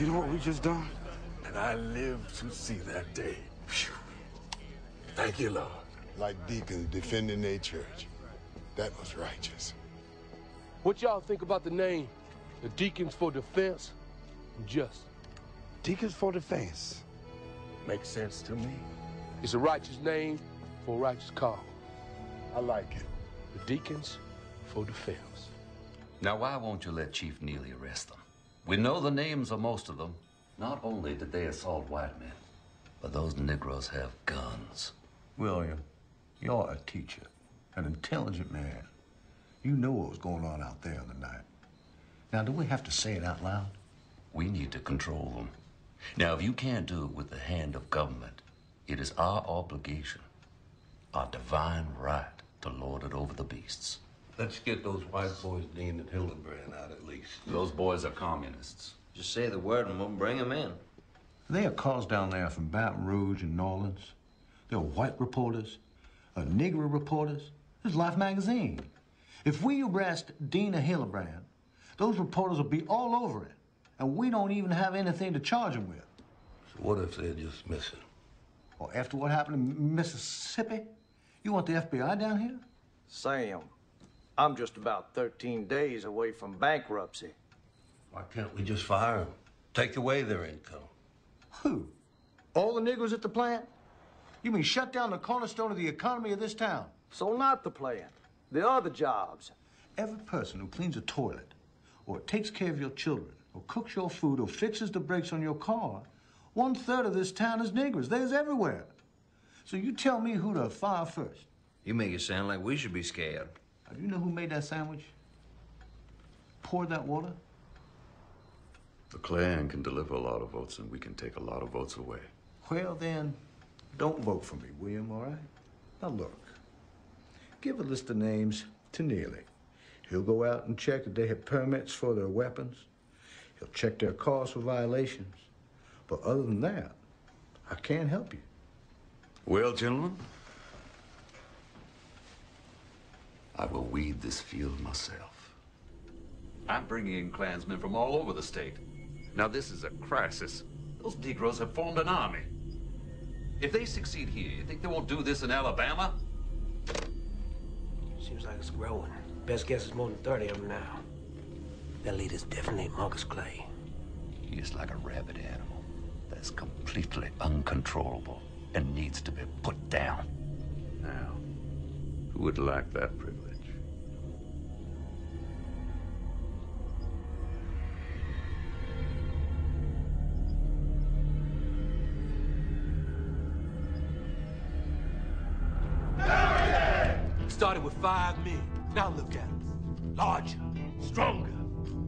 You know what we just done? And I live to see that day. Whew. Thank you, Lord. Like deacons defending their church. That was righteous. What y'all think about the name? The Deacons for Defense and Justice. Deacons for Defense. Makes sense to me. It's a righteous name for a righteous call. I like it. The Deacons for Defense. Now, why won't you let Chief Neely arrest them? We know the names of most of them. Not only did they assault white men, but those Negroes have guns. William, you're a teacher, an intelligent man. You know what was going on out there in the night. Now, do we have to say it out loud? We need to control them. Now, if you can't do it with the hand of government, it is our obligation, our divine right, to lord it over the beasts. Let's get those white boys, Dean and Hillenbrand, out at least. Those boys are communists. Just say the word and we'll bring them in. They are calls down there from Baton Rouge and New Orleans. There are white reporters, Negro reporters. There's Life magazine. If we arrest Dean and Hillenbrand, those reporters will be all over it, and we don't even have anything to charge them with. So what if they're just missing? Or after what happened in Mississippi? You want the FBI down here? Sam, I'm just about 13 days away from bankruptcy. Why can't we just fire them? Take away their income. Who? All the niggers at the plant? You mean shut down the cornerstone of the economy of this town? So not the plant. The other jobs. Every person who cleans a toilet, or takes care of your children, or cooks your food, or fixes the brakes on your car, 1/3 of this town is niggers. There's everywhere. So you tell me who to fire first. You make it sound like we should be scared. Do you know who made that sandwich? Poured that water? The Klan can deliver a lot of votes, and we can take a lot of votes away. Well, then, don't vote for me, William, all right? Now, look. Give a list of names to Neely. He'll go out and check that they have permits for their weapons. He'll check their cars for violations. But other than that, I can't help you. Well, gentlemen, I will weed this field myself. I'm bringing in Klansmen from all over the state. Now, this is a crisis. Those Negroes have formed an army. If they succeed here, you think they won't do this in Alabama? Seems like it's growing. Best guess is more than 30 of them now. Their leader's definitely Marcus Clay. He is like a rabid animal that's completely uncontrollable and needs to be put down. Now, who would lack that privilege? Started with 5 men. Now look at us. Larger, stronger.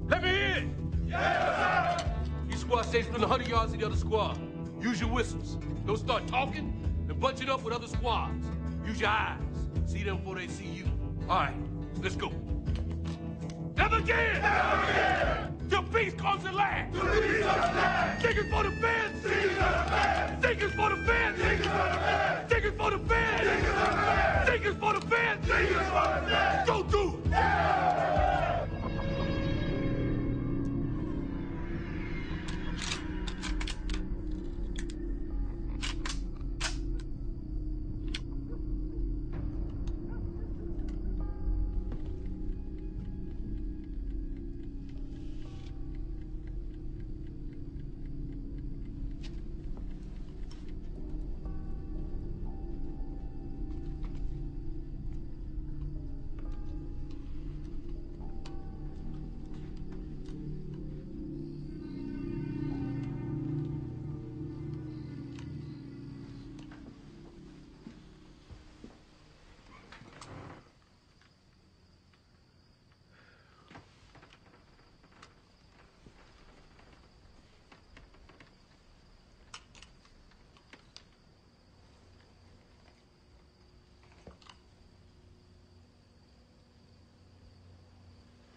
Let me in! Yes, sir! Each squad stays within 100 yards of the other squad. Use your whistles. Don't start talking, and bunch it up with other squads. Use your eyes. See them before they see you. All right, let's go. Never again! Never again! The peace comes to land! The peace comes to land! Diggers for the fans! Diggers for the fans! Diggers for the fans! Diggers for the fans! Diggers for the fans! Diggers for the fans! Go do it! Yeah!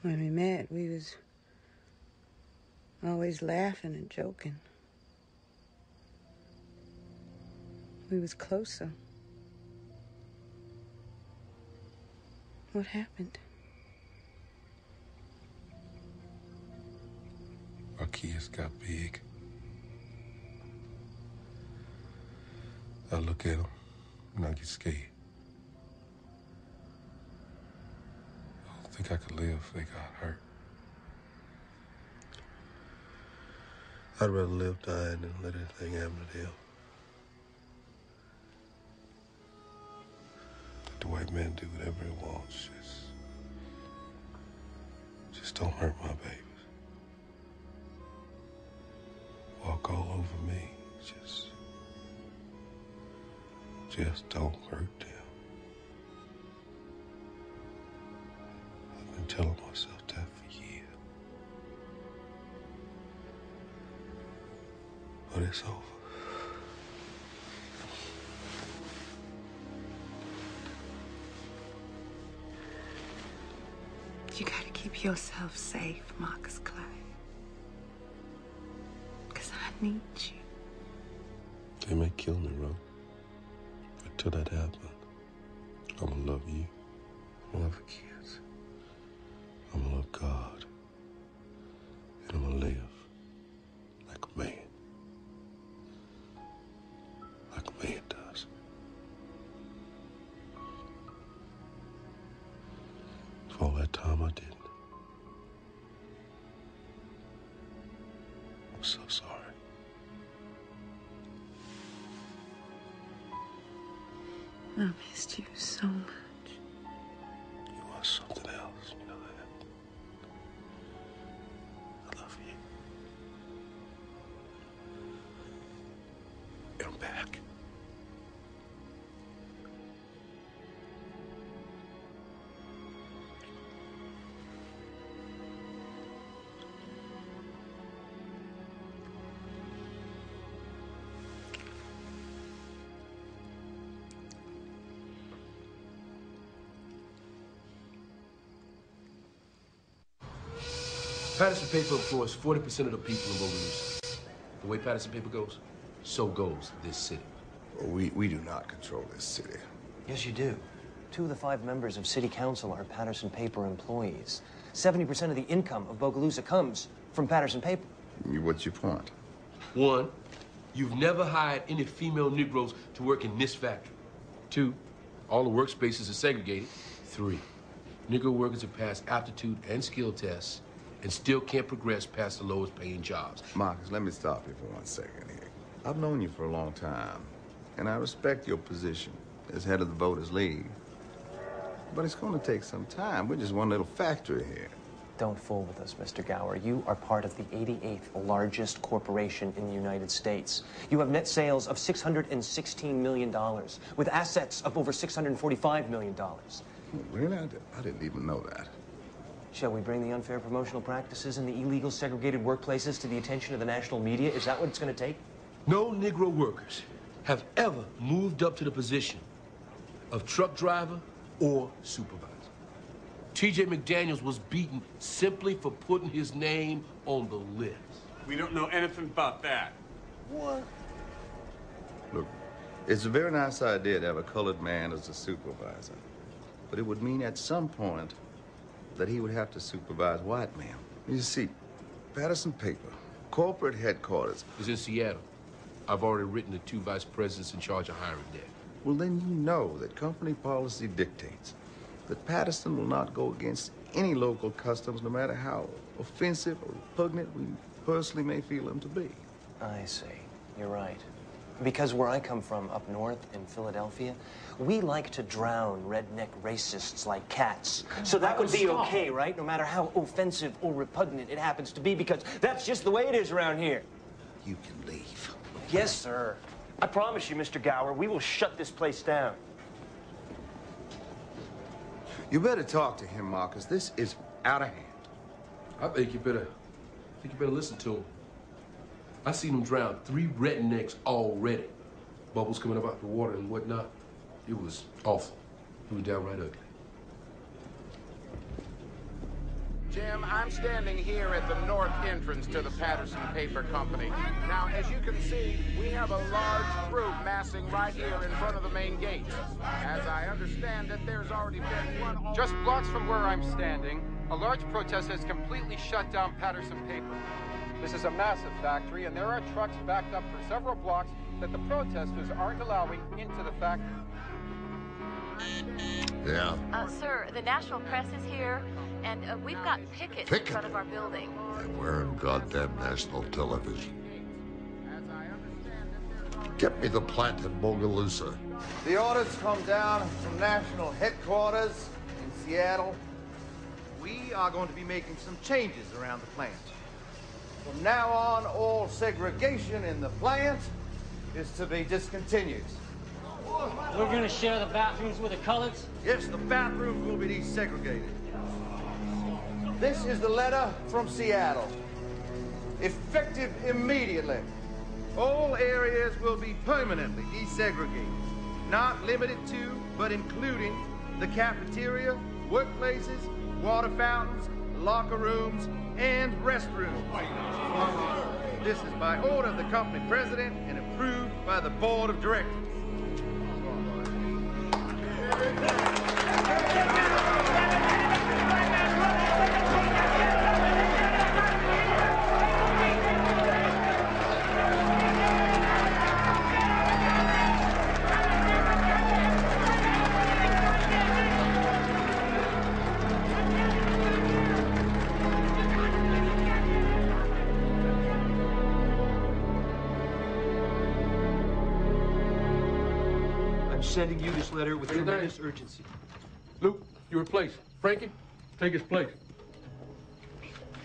When we met, we was always laughing and joking. We was closer. What happened? I kids got big. I look at them and I get scared. I don't think I could live if they got hurt. I'd rather live dying than let anything happen to them. Let the white man do whatever he wants. Just don't hurt my babies. Walk all over me. Just don't hurt them. I've been telling myself that for years. But it's over. You gotta keep yourself safe, Marcus Clay. Because I need you. They may kill me, Ro. Till that happens, I'm gonna love you. I'm gonna love the kids. I'm gonna love God. And I'm gonna live like a man. Like a man does. For all that time I didn't. I'm so sorry. I missed you so much. You are something else, you know that. I love you. I'm back. Patterson Paper employs 40% of the people in Bogalusa. The way Patterson Paper goes, so goes this city. Well, we do not control this city. Yes, you do. 2 of the 5 members of City Council are Patterson Paper employees. 70% of the income of Bogalusa comes from Patterson Paper. What's your point? 1, you've never hired any female Negroes to work in this factory. 2, all the workspaces are segregated. 3, Negro workers have passed aptitude and skill tests and still can't progress past the lowest paying jobs. Marcus, let me stop you for 1 second here. I've known you for a long time, and I respect your position as head of the Voters League. But it's gonna take some time. We're just one little factory here. Don't fool with us, Mr. Gower. You are part of the 88th largest corporation in the United States. You have net sales of $616 million, with assets of over $645 million. Really? I didn't even know that. Shall we bring the unfair promotional practices and the illegal segregated workplaces to the attention of the national media? Is that what it's going to take? No Negro workers have ever moved up to the position of truck driver or supervisor. T.J. McDaniels was beaten simply for putting his name on the list. We don't know anything about that. What? Look, it's a very nice idea to have a colored man as a supervisor, but it would mean at some point that he would have to supervise white men. You see, Patterson Paper, corporate headquarters is in Seattle. I've already written to 2 vice presidents in charge of hiring there. Well, then you know that company policy dictates that Patterson will not go against any local customs, no matter how offensive or repugnant we personally may feel them to be. I see. You're right. Because where I come from, up north in Philadelphia, we like to drown redneck racists like cats. So that would be okay, right? No matter how offensive or repugnant it happens to be, because that's just the way it is around here. You can leave. Yes, sir. I promise you, Mr. Gower, we will shut this place down. You better talk to him, Marcus. This is out of hand. I think you better listen to him. I seen him drown 3 rednecks already. Bubbles coming up out the water and whatnot. It was awful. It was downright ugly. Jim, I'm standing here at the north entrance to the Patterson Paper Company. Now, as you can see, we have a large group massing right here in front of the main gate. As I understand it, there's already been one... Just blocks from where I'm standing, a large protest has completely shut down Patterson Paper. This is a massive factory, and there are trucks backed up for several blocks that the protesters aren't allowing into the factory. Yeah. Sir, the national press is here, and we've got pickets in front of our building. And we're in goddamn national television. Get me the plant in Bogalusa. The orders come down from national headquarters in Seattle. We are going to be making some changes around the plant. From now on, all segregation in the plant is to be discontinued. We're going to share the bathrooms with the coloreds? Yes, the bathrooms will be desegregated. This is the letter from Seattle. Effective immediately, all areas will be permanently desegregated, not limited to, but including the cafeteria, workplaces, water fountains, locker rooms, and restrooms. This is by order of the company president and approved by the board of directors. Sending you this letter with tremendous urgency. Luke, you replace Frankie. Take his place.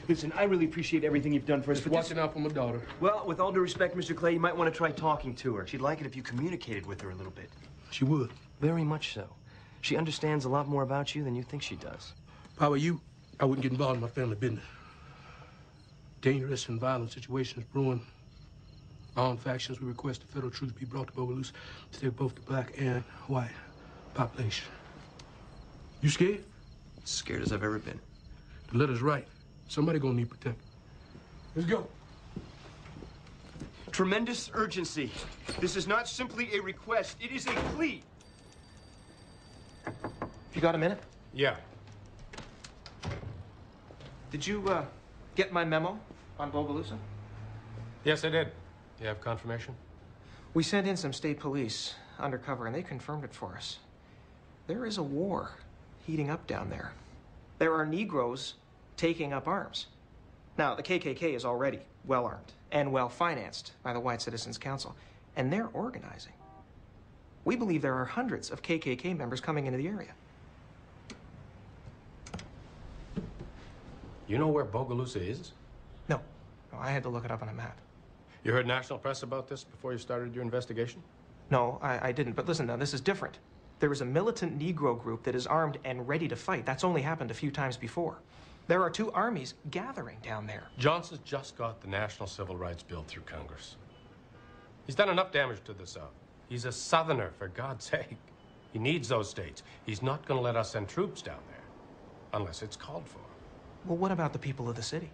Listen, I really appreciate everything you've done for us. Just watching out for my daughter. Well, with all due respect, Mr. Clay, you might want to try talking to her. She'd like it if you communicated with her a little bit. She would. Very much so. She understands a lot more about you than you think she does. If I were you, I wouldn't get involved in my family business. Dangerous and violent situations brewing. Armed factions, we request the federal troops be brought to Bogalusa to save both the black and white population. You scared? Scared as I've ever been. The letter's right. Somebody gonna need protection. Let's go. Tremendous urgency. This is not simply a request. It is a plea. You got a minute? Yeah. Did you get my memo on Bogalusa? Yes, I did. You have confirmation? We sent in some state police undercover, and they confirmed it for us. There is a war heating up down there. There are Negroes taking up arms. Now, the KKK is already well-armed and well-financed by the White Citizens Council, and they're organizing. We believe there are hundreds of KKK members coming into the area. You know where Bogalusa is? No. No, I had to look it up on a map. You heard national press about this before you started your investigation? No, I didn't. But listen, now, this is different. There is a militant Negro group that is armed and ready to fight. That's only happened a few times before. There are two armies gathering down there. Johnson's just got the National Civil Rights Bill through Congress. He's done enough damage to the South. He's a Southerner, for God's sake. He needs those states. He's not going to let us send troops down there, unless it's called for. Well, what about the people of the city?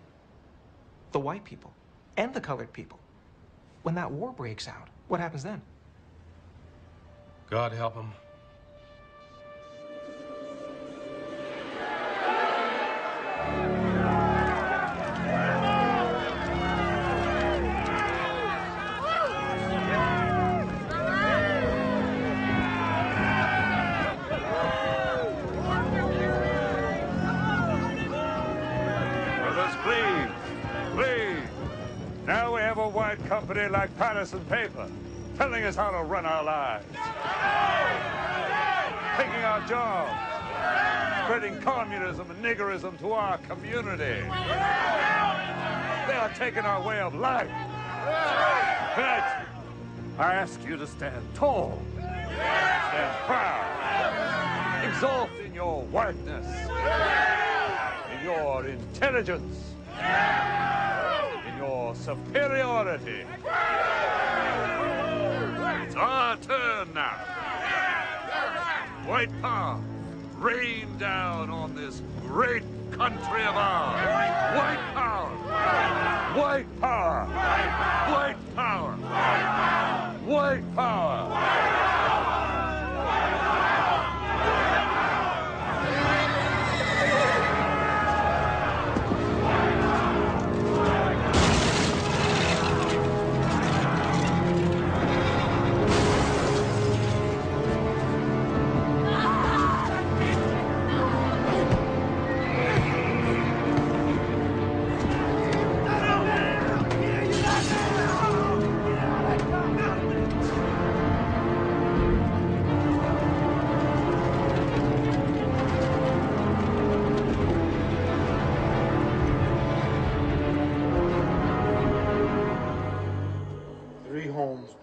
The white people and the colored people? When that war breaks out, what happens then? God help him. Company like Patterson Paper, telling us how to run our lives, taking our jobs, spreading communism and niggerism to our community. They are taking our way of life. But I ask you to stand tall, stand proud, exult in your whiteness, in your intelligence, your superiority. It's our turn now. White power, rain down on this great country of ours. White power. White power. White power. White power. White power.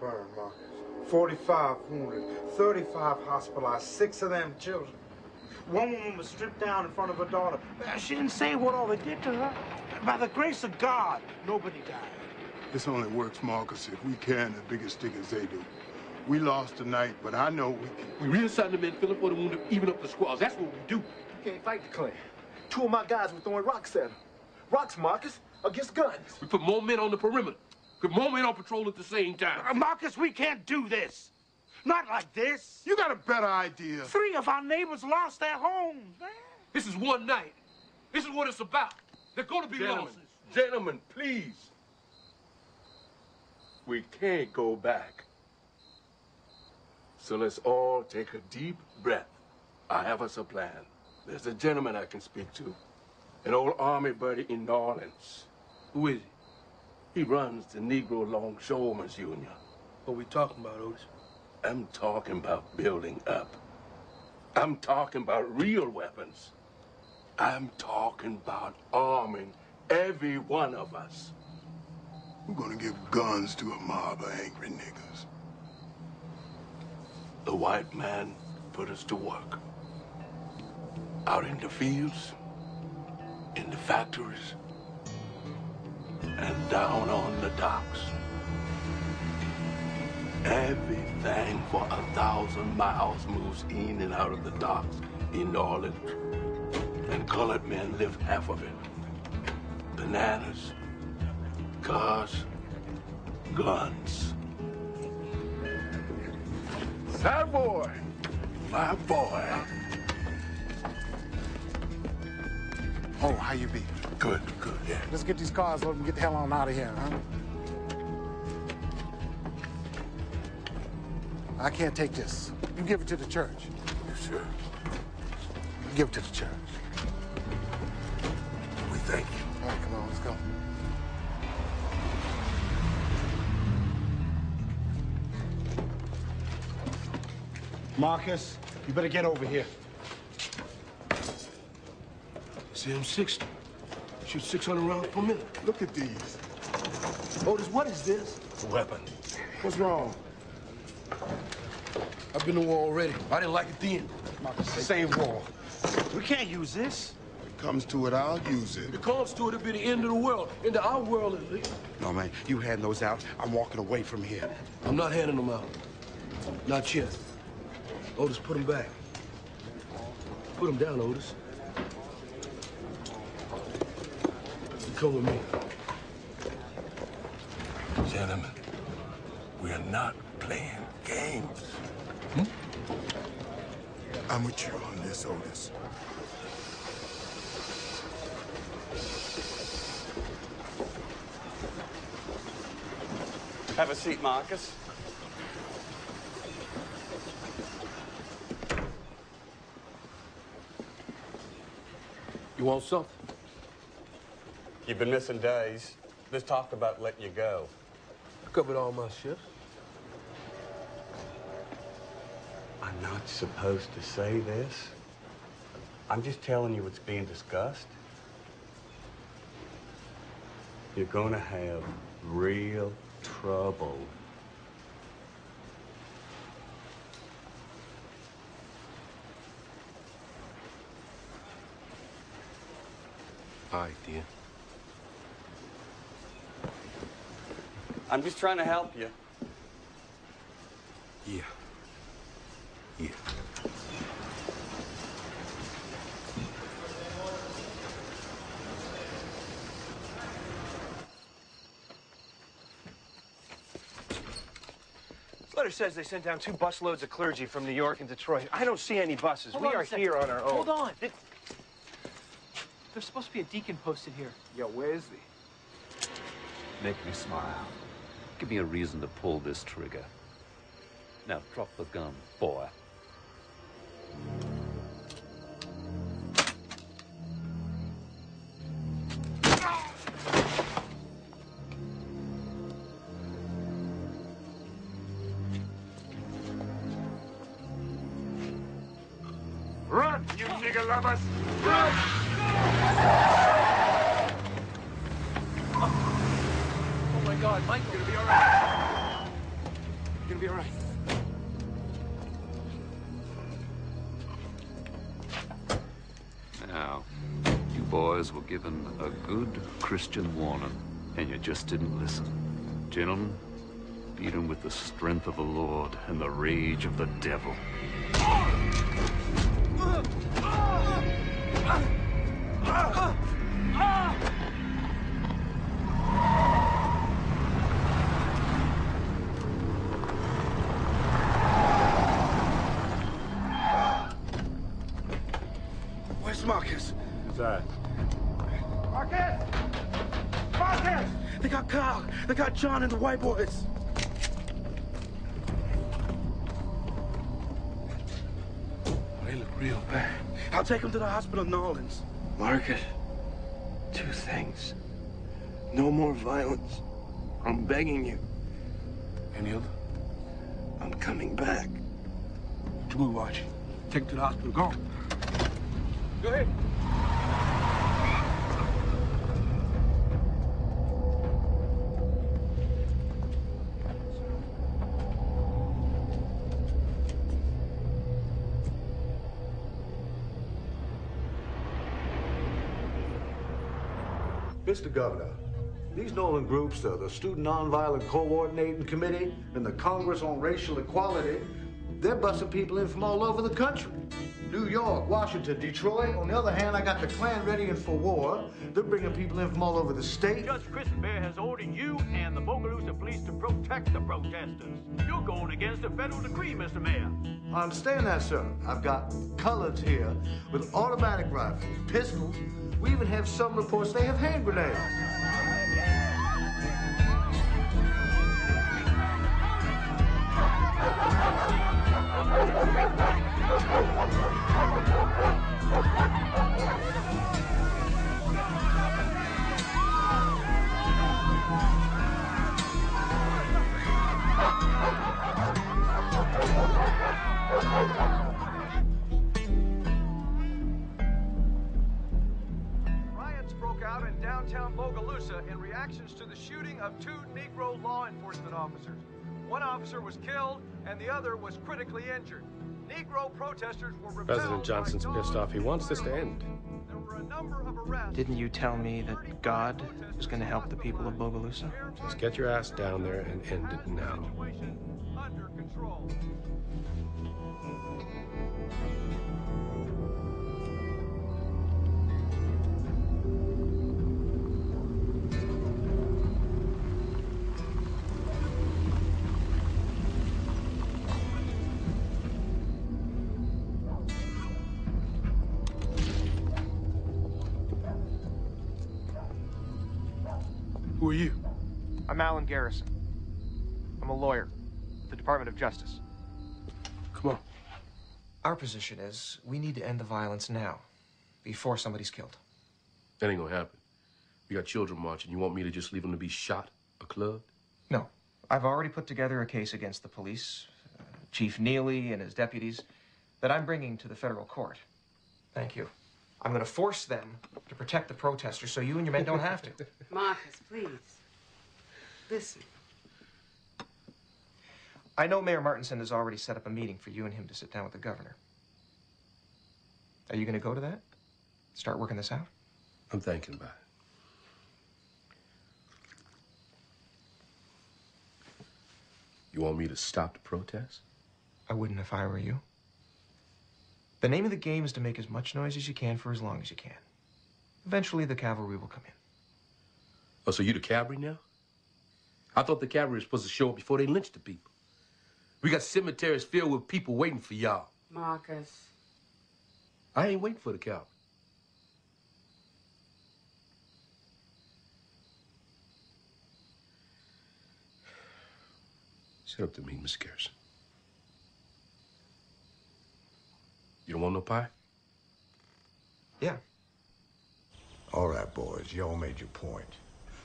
burned, Marcus. 45 wounded, 35 hospitalized, 6 of them children. One woman was stripped down in front of her daughter. She didn't say what all they did to her. By the grace of God, nobody died. This only works, Marcus, if we carry the biggest stick as they do. We lost tonight, but I know we can. We reassign the men, fill up for the wounded, even up the squaws. That's what we do. You can't fight the Klan. 2 of my guys were throwing rocks at them. Rocks, Marcus, against guns. We put more men on the perimeter. Put more men on patrol at the same time. Marcus, we can't do this. Not like this. You got a better idea. 3 of our neighbors lost their homes. This is one night. This is what it's about. They're going to be losses. Gentlemen, please. We can't go back. So let's all take a deep breath. I have us a plan. There's a gentleman I can speak to. An old army buddy in New Orleans. Who is he? He runs the Negro Longshoremen's Union. What we talking about, Otis? I'm talking about building up. I'm talking about real weapons. I'm talking about arming every one of us. We're gonna give guns to a mob of angry niggas. The white man put us to work. Out in the fields, in the factories, and down on the docks. Everything for 1,000 miles moves in and out of the docks in New Orleans. And colored men live half of it. Bananas, cars, guns. That boy, my boy. Oh, how you be? Good, good, yeah. Let's get these cars loaded and get the hell on out of here, huh? I can't take this. You give it to the church. Yes, sir. You give it to the church. We thank you. All right, come on, let's go. Marcus, you better get over here. CM60. Shoot 600 rounds per minute. Look at these. Otis, what is this? It's a weapon. What's wrong? I've been to war already. I didn't like it then. Marcus, same war. We can't use this. When it comes to it, I'll use it. When it comes to it, it'll be the end of the world. Into our world, at least. No, man, you hand those out. I'm walking away from here. I'm not handing them out. Not yet. Otis, put him back. Put him down, Otis. Come with me. Gentlemen, we are not playing games. I'm with you on this, Otis. Have a seat, Marcus. You want something? You've been missing days. Let's talk about letting you go. I covered all my shifts. I'm not supposed to say this. I'm just telling you what's being discussed. You're gonna have real trouble. All right, dear. I'm just trying to help you. Yeah. Yeah. This letter says they sent down 2 busloads of clergy from New York and Detroit. I don't see any buses. Hold we are here on our own. Hold on. There's supposed to be a deacon posted here. Yeah, where is he? Make me smile. Give me a reason to pull this trigger. Now, drop the gun, boy. Run, you nigger lovers! Run! Oh my God, Mike's gonna be all right. now. You boys were given a good Christian warning, and you just didn't listen. Gentlemen, beat him with the strength of the Lord and the rage of the devil. Where's Marcus? Inside. Marcus! Marcus! They got Kyle! They got John and the white boys! Real bad. I'll take him to the hospital in New Orleans. Marcus, two things. No more violence. I'm begging you. Any other? I'm coming back. To move, Archie. Take him to the hospital. Go. Go ahead. Mr. Governor, these Nolan groups are the Student Nonviolent Coordinating Committee and the Congress on Racial Equality. They're busting people in from all over the country. New York, Washington, Detroit. On the other hand, I got the Klan ready and for war. They're bringing people in from all over the state. Judge Christenberry has ordered you and the Bogalusa police to protect the protesters. You're going against a federal decree, Mr. Mayor. I understand that, sir. I've got colors here with automatic rifles, pistols. We even have some reports they have hand grenades. Downtown Bogalusa in reactions to the shooting of two Negro law enforcement officers. One officer was killed and the other was critically injured. Negro protesters were repelled. President Johnson's pissed off. He wants this to end. There were a number of arrests. Didn't you tell me that God is going to help the people of Bogalusa? Just get your ass down there and end it now. Situation under control. Who are you? I'm Alan Garrison. I'm a lawyer at the Department of Justice. Come on. Our position is we need to end the violence now, before somebody's killed. That ain't gonna happen. You got children marching. You want me to just leave them to be shot or clubbed? No. I've already put together a case against the police, Chief Neely and his deputies, that I'm bringing to the federal court. Thank you. I'm going to force them to protect the protesters so you and your men don't have to. Marcus, please. Listen. I know Mayor Martinson has already set up a meeting for you and him to sit down with the governor. Are you going to go to that? Start working this out? I'm thinking about it. You want me to stop the protest? I wouldn't if I were you. The name of the game is to make as much noise as you can for as long as you can. Eventually, the cavalry will come in. Oh, so you the cavalry now? I thought the cavalry was supposed to show up before they lynched the people. We got cemeteries filled with people waiting for y'all. Marcus. I ain't waiting for the cavalry. Sit up to me, Miss Garrison. You don't want no pie? Yeah. All right, boys, y'all made your point.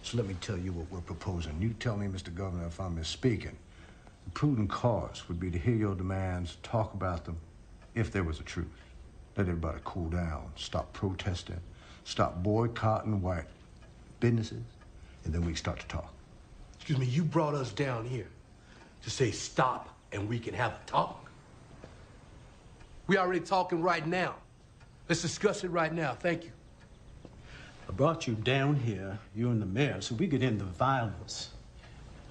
So let me tell you what we're proposing. You tell me, Mr. Governor, if I'm misspeaking. The prudent course would be to hear your demands, talk about them, if there was a truce. Let everybody cool down, stop protesting, stop boycotting white businesses, and then we start to talk. Excuse me, you brought us down here to say stop and we can have a talk? We already talking right now. Let's discuss it right now. Thank you. I brought you down here, you and the mayor, so we could end the violence.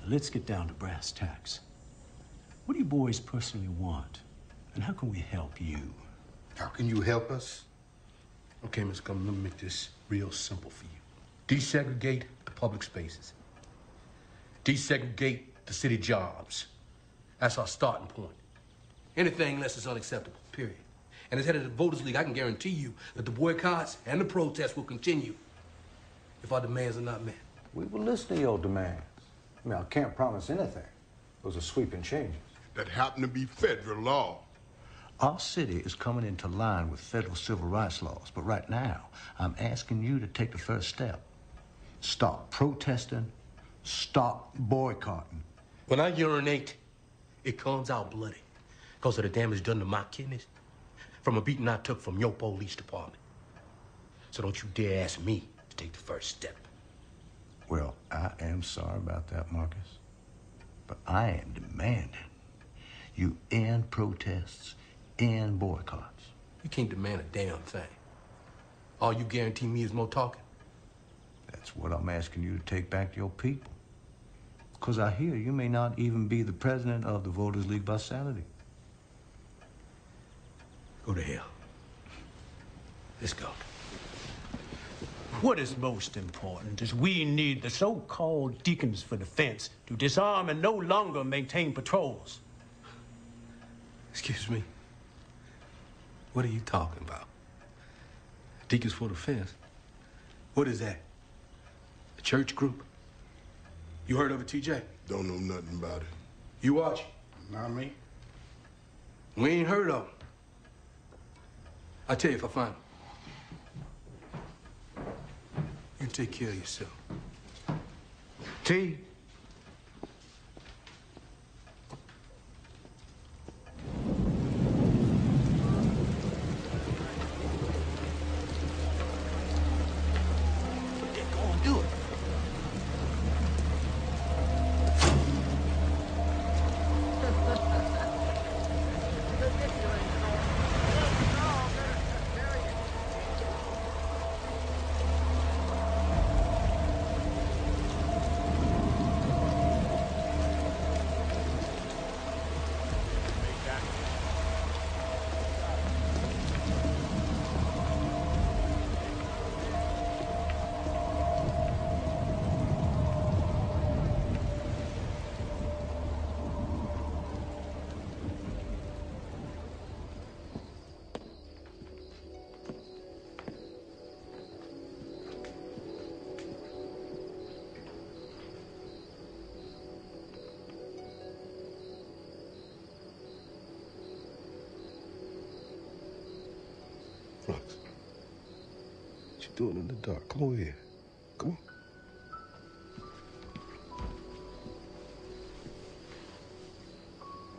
Let's get down to brass tacks. What do you boys personally want? And how can we help you? How can you help us? Okay, Ms. Goodman, let me make this real simple for you. Desegregate the public spaces. Desegregate the city jobs. That's our starting point. Anything less is unacceptable, period. And as head of the Voters League, I can guarantee you that the boycotts and the protests will continue if our demands are not met. We will listen to your demands. I mean, I can't promise anything. Those are sweeping changes that happen to be federal law. Our city is coming into line with federal civil rights laws, but right now, I'm asking you to take the first step. Stop protesting, stop boycotting. When I urinate, it comes out bloody because of the damage done to my kidneys from a beating I took from your police department. So don't you dare ask me to take the first step. Well, I am sorry about that, Marcus, but I am demanding you end protests and boycotts. You can't demand a damn thing. All you guarantee me is more talking. That's what I'm asking you to take back to your people. Because I hear you may not even be the president of the Voters League by Saturday. Go to hell. Let's go. What is most important is we need the so-called Deacons for Defense to disarm and no longer maintain patrols. Excuse me? What are you talking about? Deacons for Defense? What is that? A church group? You heard of it, TJ? Don't know nothing about it. You watch? Not me. We ain't heard of it. I'll tell you if I find it. You take care of yourself. T. Doing in the dark. Come over here. Come on.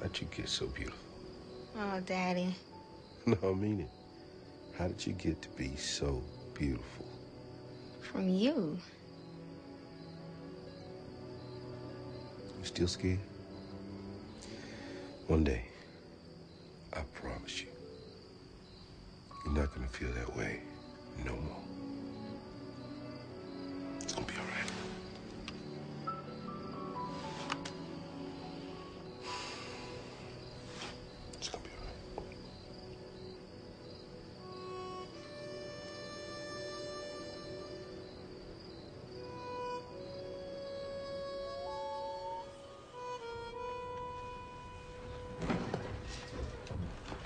How'd you get so beautiful? Oh, Daddy. No, I mean it. How did you get to be so beautiful? From you. You still scared? One day, I promise you, you're not gonna feel that way no more.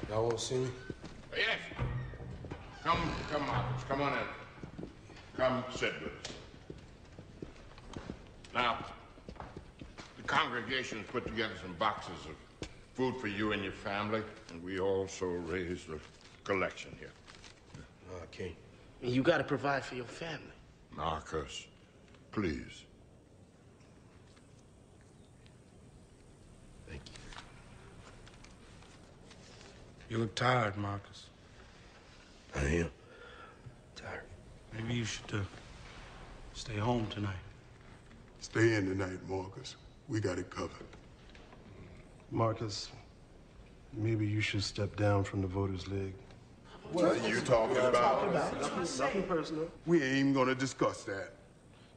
Y'all want to see me? Yes. Come, Marcus. Come on in. Come sit with us. Now, the congregation has put together some boxes of food for you and your family, and we also raised a collection here. No, I can't. You got to provide for your family. Marcus, please. You look tired, Marcus. I am tired. Maybe you should stay home tonight. Stay in tonight, Marcus. We got it covered. Marcus, maybe you should step down from the Voters League. What are you talking about? Nothing personal. We ain't even going to discuss that.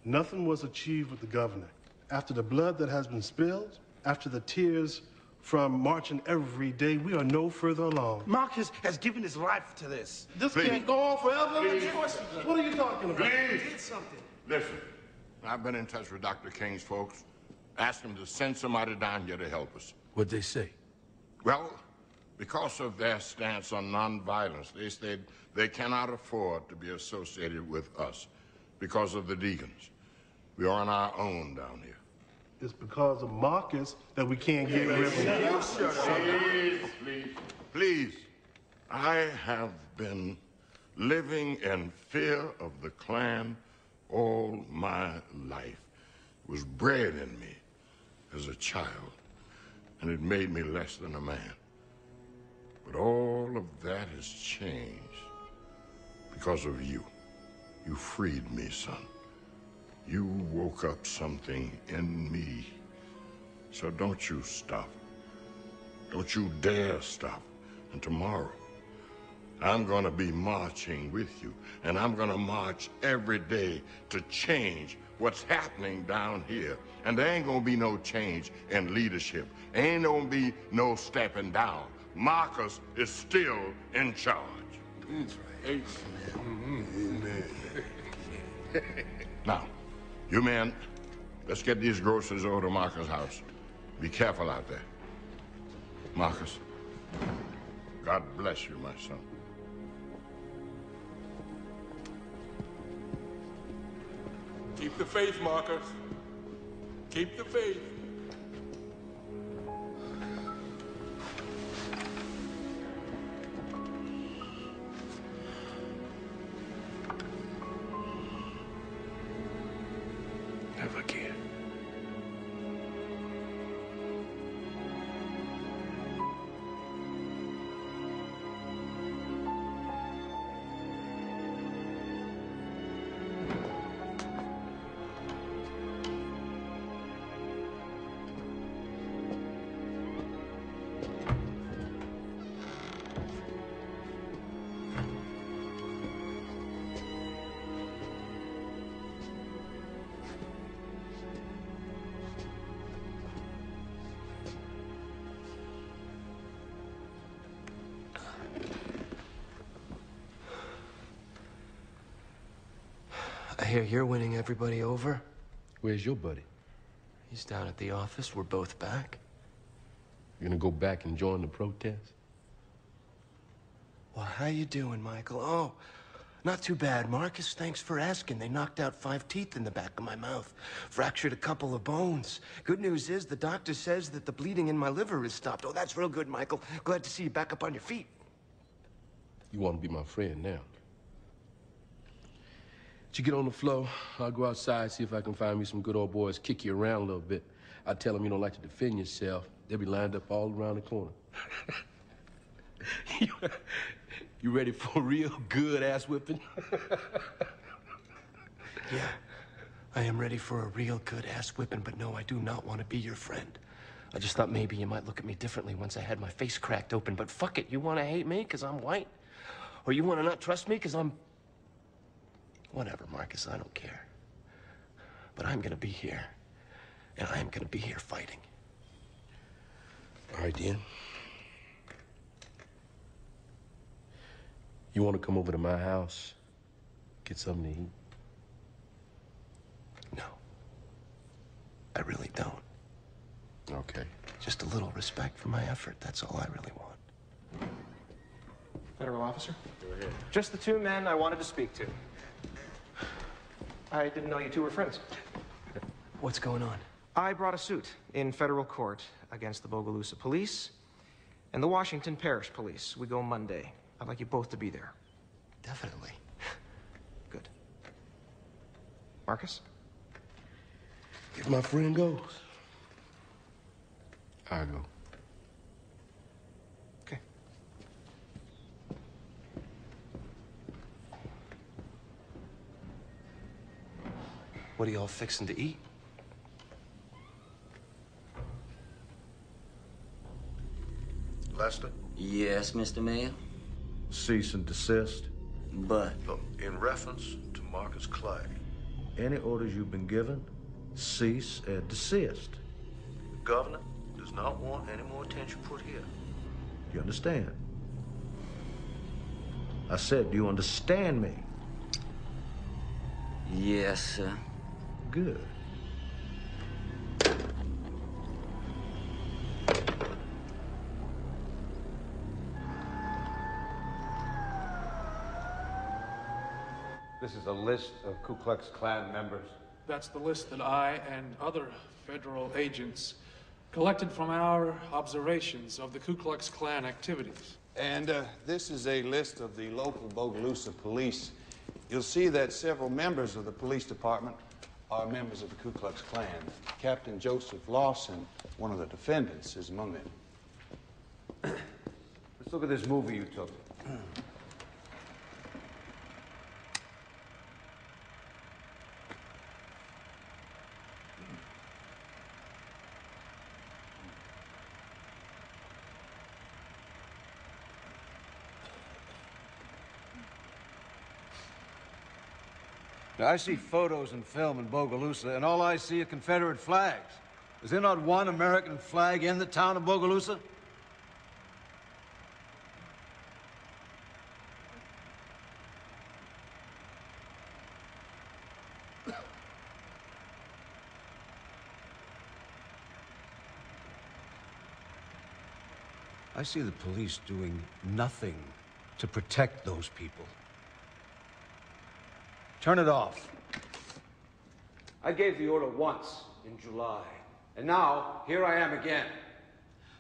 Nothing was achieved with the governor. After the blood that has been spilled, after the tears from marching every day, we are no further along. Marcus has given his life to this. This can't go on forever. What are you talking about? Please. Did something. Listen, I've been in touch with Dr. King's folks. Asked them to send somebody down here to help us. What'd they say? Well, because of their stance on nonviolence, they said they cannot afford to be associated with us because of the deacons. We are on our own down here. It's because of Marcus that we can't get rid of him. Please. I have been living in fear of the Klan all my life. It was bred in me as a child, and it made me less than a man. But all of that has changed because of you. You freed me, son. You woke up something in me. So don't you stop. Don't you dare stop. And tomorrow, I'm gonna be marching with you, and I'm gonna march every day to change what's happening down here. And there ain't gonna be no change in leadership. Ain't gonna be no stepping down. Marcus is still in charge. That's right. Amen. Amen. Now, you men, let's get these groceries over to Marcus' house. Be careful out there. Marcus, God bless you, my son. Keep the faith, Marcus. Keep the faith. Never again. You're winning everybody over. Where's your buddy? He's down at the office. We're both back. You're gonna go back and join the protest? Well, how you doing, Michael? Oh, not too bad, Marcus. Thanks for asking. They knocked out 5 teeth in the back of my mouth. Fractured a couple of bones. Good news is the doctor says that the bleeding in my liver is stopped. Oh, that's real good, Michael. Glad to see you back up on your feet. You want to be my friend now? You get on the floor, I'll go outside, see if I can find me some good old boys, kick you around a little bit. I tell them you don't like to defend yourself. They'll be lined up all around the corner. You ready for a real good ass whipping? Yeah, I am ready for a real good ass whipping, but no, I do not want to be your friend. I just thought maybe you might look at me differently once I had my face cracked open, but fuck it, you want to hate me because I'm white? Or you want to not trust me because I'm... Whatever, Marcus, I don't care. But I'm gonna be here. And I'm gonna be here fighting. All right, Dean. You wanna come over to my house? Get something to eat? No. I really don't. Okay. Just a little respect for my effort. That's all I really want. Federal officer? Go ahead. Just the 2 men I wanted to speak to. I didn't know you 2 were friends. What's going on? I brought a suit in federal court against the Bogalusa police and the Washington Parish Police. We go Monday. I'd like you both to be there. Definitely. Good. Marcus? If my friend goes, I go. What are y'all fixing to eat? Lester? Yes, Mr. Mayor? cease and desist. But in reference to Marcus Clay, any orders you've been given, cease and desist. The governor does not want any more attention put here. Do you understand? I said, do you understand me? Yes, sir. Good. This is a list of Ku Klux Klan members. That's the list that I and other federal agents collected from our observations of the Ku Klux Klan activities. And this is a list of the local Bogalusa police. You'll see that several members of the police department are members of the Ku Klux Klan. Captain Joseph Lawson, one of the defendants, is among them. Let's look at this movie you took. Now, I see photos and film in Bogalusa, and all I see are Confederate flags. Is there not one American flag in the town of Bogalusa? I see the police doing nothing to protect those people. Turn it off. I gave the order once in July, and now here I am again.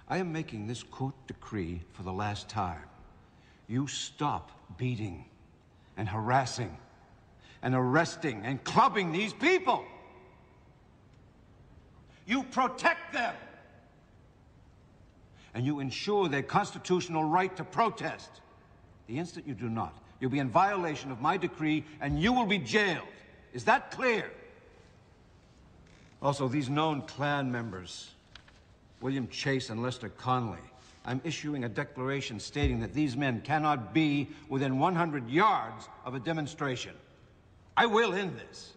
I am making this court decree for the last time. You stop beating and harassing and arresting and clubbing these people. You protect them. And you ensure their constitutional right to protest. The instant you do not, you'll be in violation of my decree, and you will be jailed. Is that clear? Also, these known Klan members, William Chase and Lester Conley, I'm issuing a declaration stating that these men cannot be within 100 yards of a demonstration. I will end this.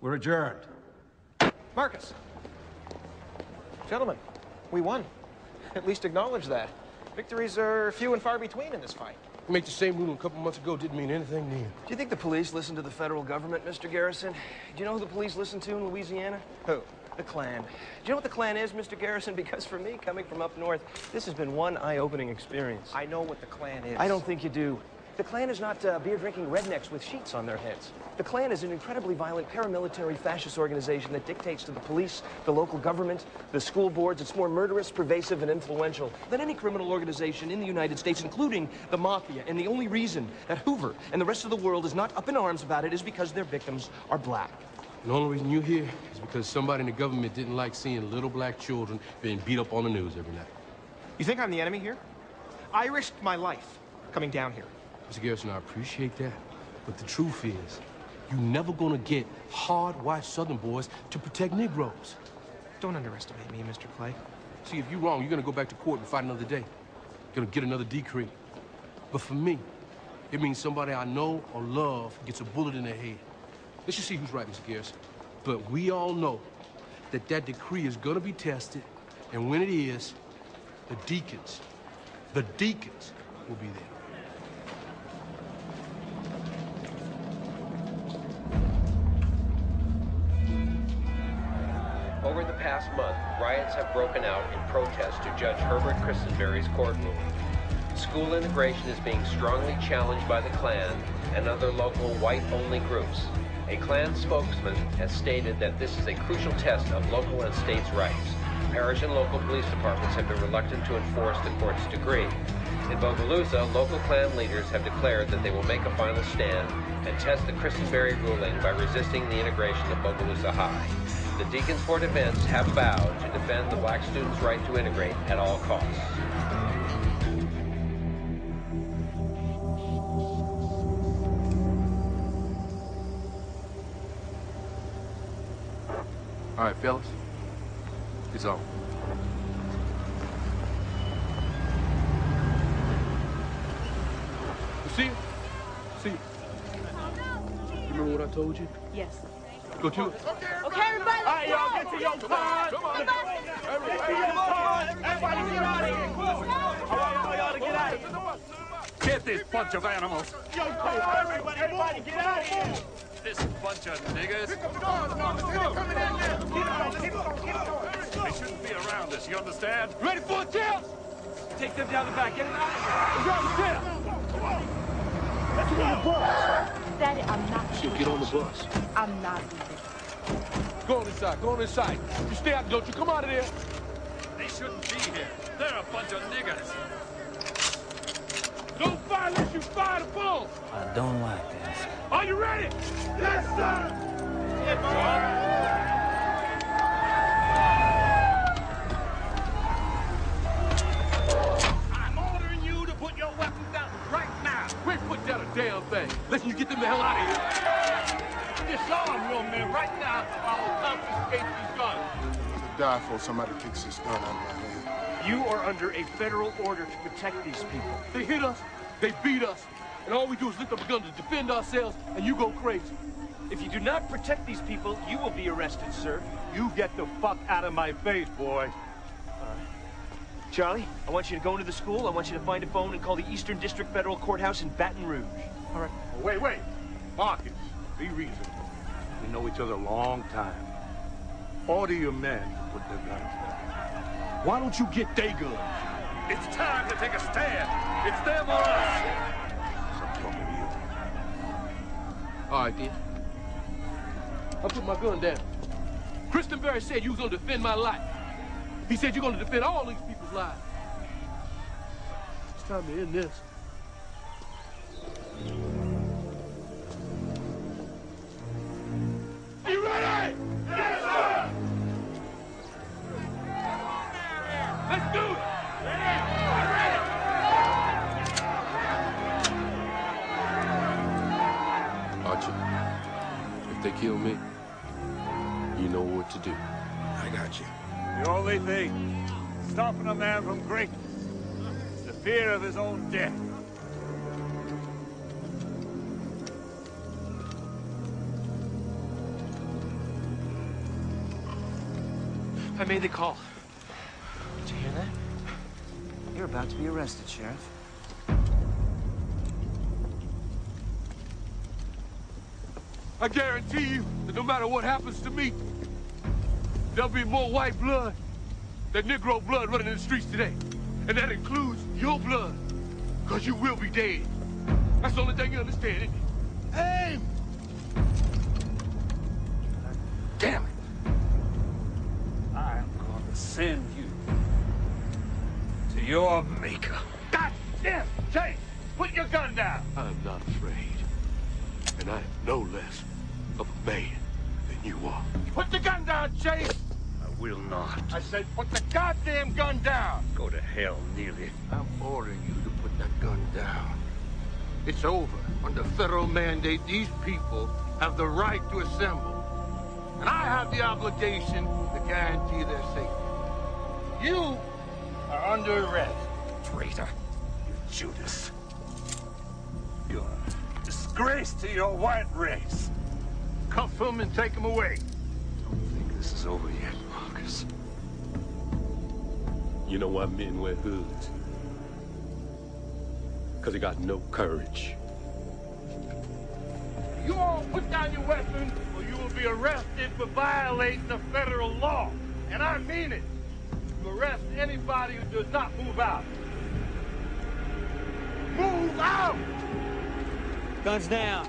We're adjourned. Marcus. Gentlemen, we won. At least acknowledge that. Victories are few and far between in this fight. You make the same rule a couple months ago didn't mean anything to you. Do you think the police listen to the federal government, Mr. Garrison? Do you know who the police listen to in Louisiana? Who? The Klan. Do you know what the Klan is, Mr. Garrison? Because for me, coming from up north, this has been one eye-opening experience. I know what the Klan is. I don't think you do. The Klan is not beer-drinking rednecks with sheets on their heads. The Klan is an incredibly violent paramilitary fascist organization that dictates to the police, the local government, the school boards. It's more murderous, pervasive, and influential than any criminal organization in the United States, including the Mafia. And the only reason that Hoover and the rest of the world is not up in arms about it is because their victims are black. The only reason you're here is because somebody in the government didn't like seeing little black children being beat up on the news every night. You think I'm the enemy here? I risked my life coming down here. Mr. Garrison, I appreciate that, but the truth is, you're never gonna get hard-white Southern boys to protect Negroes. Don't underestimate me, Mr. Clay. See, if you're wrong, you're gonna go back to court and fight another day. You're gonna get another decree. But for me, it means somebody I know or love gets a bullet in their head. Let's just see who's right, Mr. Garrison. But we all know that that decree is gonna be tested, and when it is, the deacons will be there. Over the past month, riots have broken out in protest to Judge Herbert Christenberry's court ruling. School integration is being strongly challenged by the Klan and other local white-only groups. A Klan spokesman has stated that this is a crucial test of local and states' rights. Parish and local police departments have been reluctant to enforce the court's decree. In Bogalusa, local Klan leaders have declared that they will make a final stand and test the Christenberry ruling by resisting the integration of Bogalusa High. The Deacons for Defense have vowed to defend the black students' right to integrate at all costs. All right, fellas, it's on. See it? See it? You remember what I told you? Yes. Go to it. Okay, everybody. All right, y'all, get to your car. Come on. Everybody get out of here. All right, y'all, get out of here. Get this bunch of animals. Yo, everybody get out of here. This bunch of niggas. Pick up the doors, Marcus. They're coming in there. Get on. They shouldn't be around us, you understand? Ready for a kill? Take them down the back. Get them out of here. Let's get on the bus. Daddy, I'm not leaving. So get on the bus. I'm not leaving. Go on inside. Go on inside. You stay out, don't you? Come out of there. They shouldn't be here. They're a bunch of niggas. Don't fire unless you fire the bull. I don't like this. Are you ready? Yes, sir. Yes, sir. Damn thing. Listen, you get them the hell out of here. Disarm your men right now, or I will confiscate these guns. I'm gonna die before somebody picks this gun out of my hand. You are under a federal order to protect these people. They hit us, they beat us, and all we do is lift up a gun to defend ourselves, and you go crazy. If you do not protect these people, you will be arrested, sir. You get the fuck out of my face, boy. All right. Charlie, I want you to go into the school. I want you to find a phone and call the Eastern District Federal Courthouse in Baton Rouge. All right. Wait. Marcus, be reasonable. We know each other a long time. Order your men to put their guns down. Why don't you get their guns? It's time to take a stand. It's them or us. Something wrong with you. All right, then. I'll put my gun down. Christenberry said you was going to defend my life. He said you're going to defend all these people's lives. It's time to end this. You ready? Yes, sir! Let's do it! Archie, if they kill me, you know what to do. I got you. The only thing stopping a man from greatness is the fear of his own death. I made the call. Did you hear that? You're about to be arrested, Sheriff. I guarantee you that no matter what happens to me, there'll be more white blood than Negro blood running in the streets today. And that includes your blood, because you will be dead. That's the only thing you understand, isn't it? Aim! Damn it. I am going to send you to your maker. That's it! Chase, put your gun down! I am not afraid. And I am no less of a man than you are. Put the gun down, Chase! Will not. I said, put the goddamn gun down. Go to hell, Neely. I'm ordering you to put that gun down. It's over. Under federal mandate, these people have the right to assemble. And I have the obligation to guarantee their safety. You are under arrest. Traitor. You Judas. You're a disgrace to your white race. Cuff him and take him away. Don't think this is over yet. You know why men wear hoods? Because they got no courage. You all put down your weapons or you will be arrested for violating the federal law. And I mean it. You arrest anybody who does not move out. Move out! Guns down.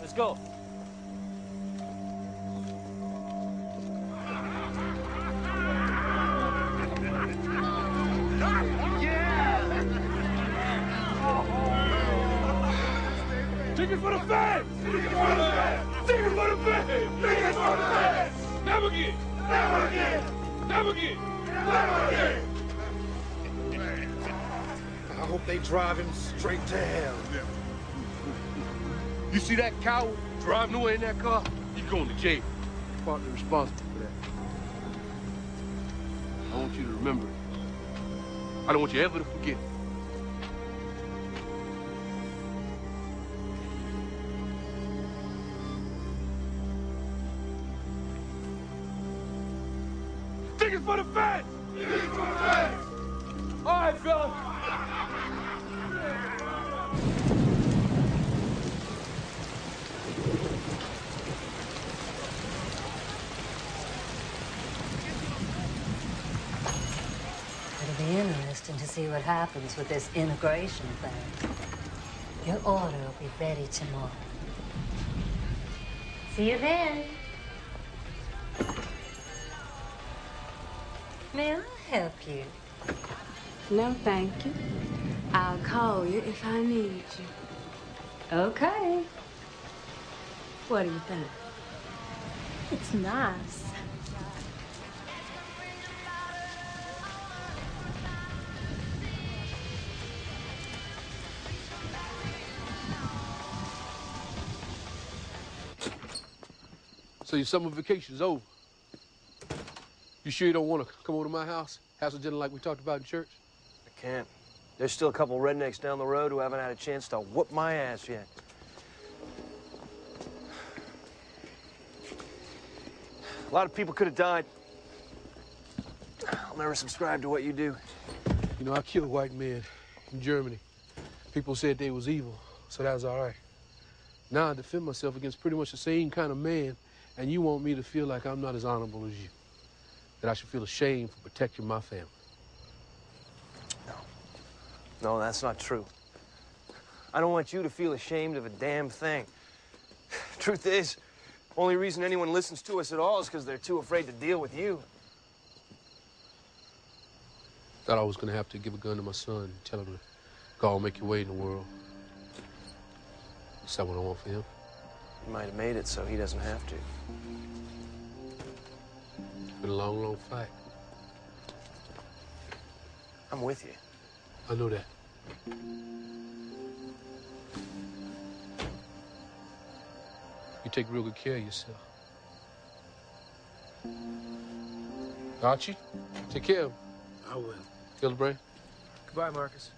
Let's go. Ticket for the feds! Ticket for the feds! Ticket for the feds! Ticket for the feds! Never again! Never again! Never again! Never again! I hope they drive him straight to hell. You see that coward driving away in that car? He's going to jail. You're partly responsible for that. I want you to remember it. I don't want you ever to forget it. for defense! Deacons for defense! All right, fellas. It'll be interesting to see what happens with this integration thing. Your order will be ready tomorrow. See you then. May I help you? No, thank you. I'll call you if I need you. Okay. What do you think? It's nice. So your summer vacation's over. You sure you don't want to come over to my house, have some dinner like we talked about in church? I can't. There's still a couple rednecks down the road who haven't had a chance to whoop my ass yet. A lot of people could have died. I'll never subscribe to what you do. You know, I killed white men in Germany. People said they was evil, so that was all right. Now I defend myself against pretty much the same kind of man. And you want me to feel like I'm not as honorable as you, that I should feel ashamed for protecting my family. No. No, that's not true. I don't want you to feel ashamed of a damn thing. Truth is, only reason anyone listens to us at all is because they're too afraid to deal with you. Thought I was going to have to give a gun to my son and tell him to go and make your way in the world. Is that what I want for him? You might have made it so he doesn't have to. It's been a long, long fight. I'm with you. I know that. You take real good care of yourself. Archie, take care of him. I will. Hillenbrand. Goodbye, Marcus.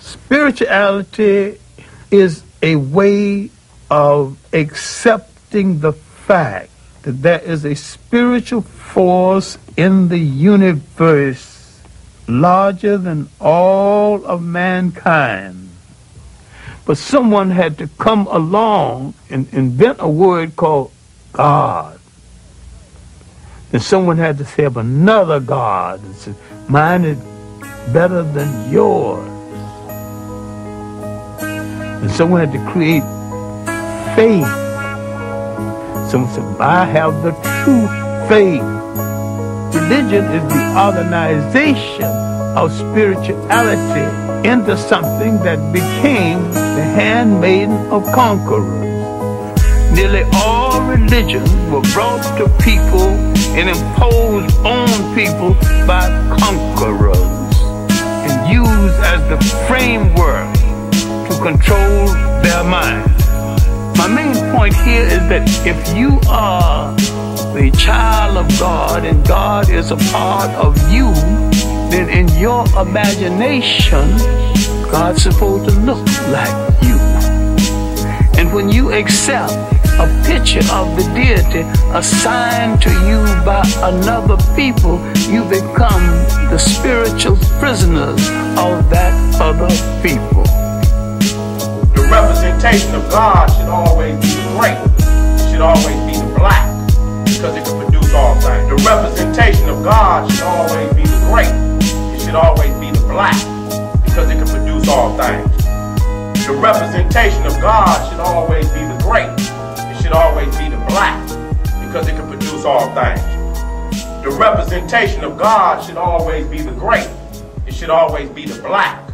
Spirituality is a way of accepting the fact that there is a spiritual force in the universe larger than all of mankind. But someone had to come along and invent a word called God. Then someone had to say of another God and say, mine is better than yours. And someone had to create faith. Someone said, I have the true faith. Religion is the organization of spirituality into something that became the handmaiden of conquerors. Nearly all religions were brought to people and imposed on people by conquerors and used as the framework to control their minds. My main point here is that if you are a child of God and God is a part of you, then in your imagination, God's supposed to look like you. And when you accept a picture of the deity assigned to you by another people, you become the spiritual prisoners of that other people. The representation of God should always be the great. It should always be the black, because it can produce all things. The representation of God should always be the great. It should always be the black, because it can produce all things. The representation of God should always be the great. It should always be the black, because it can produce all things. The representation of God should always be the great. It should always be the black,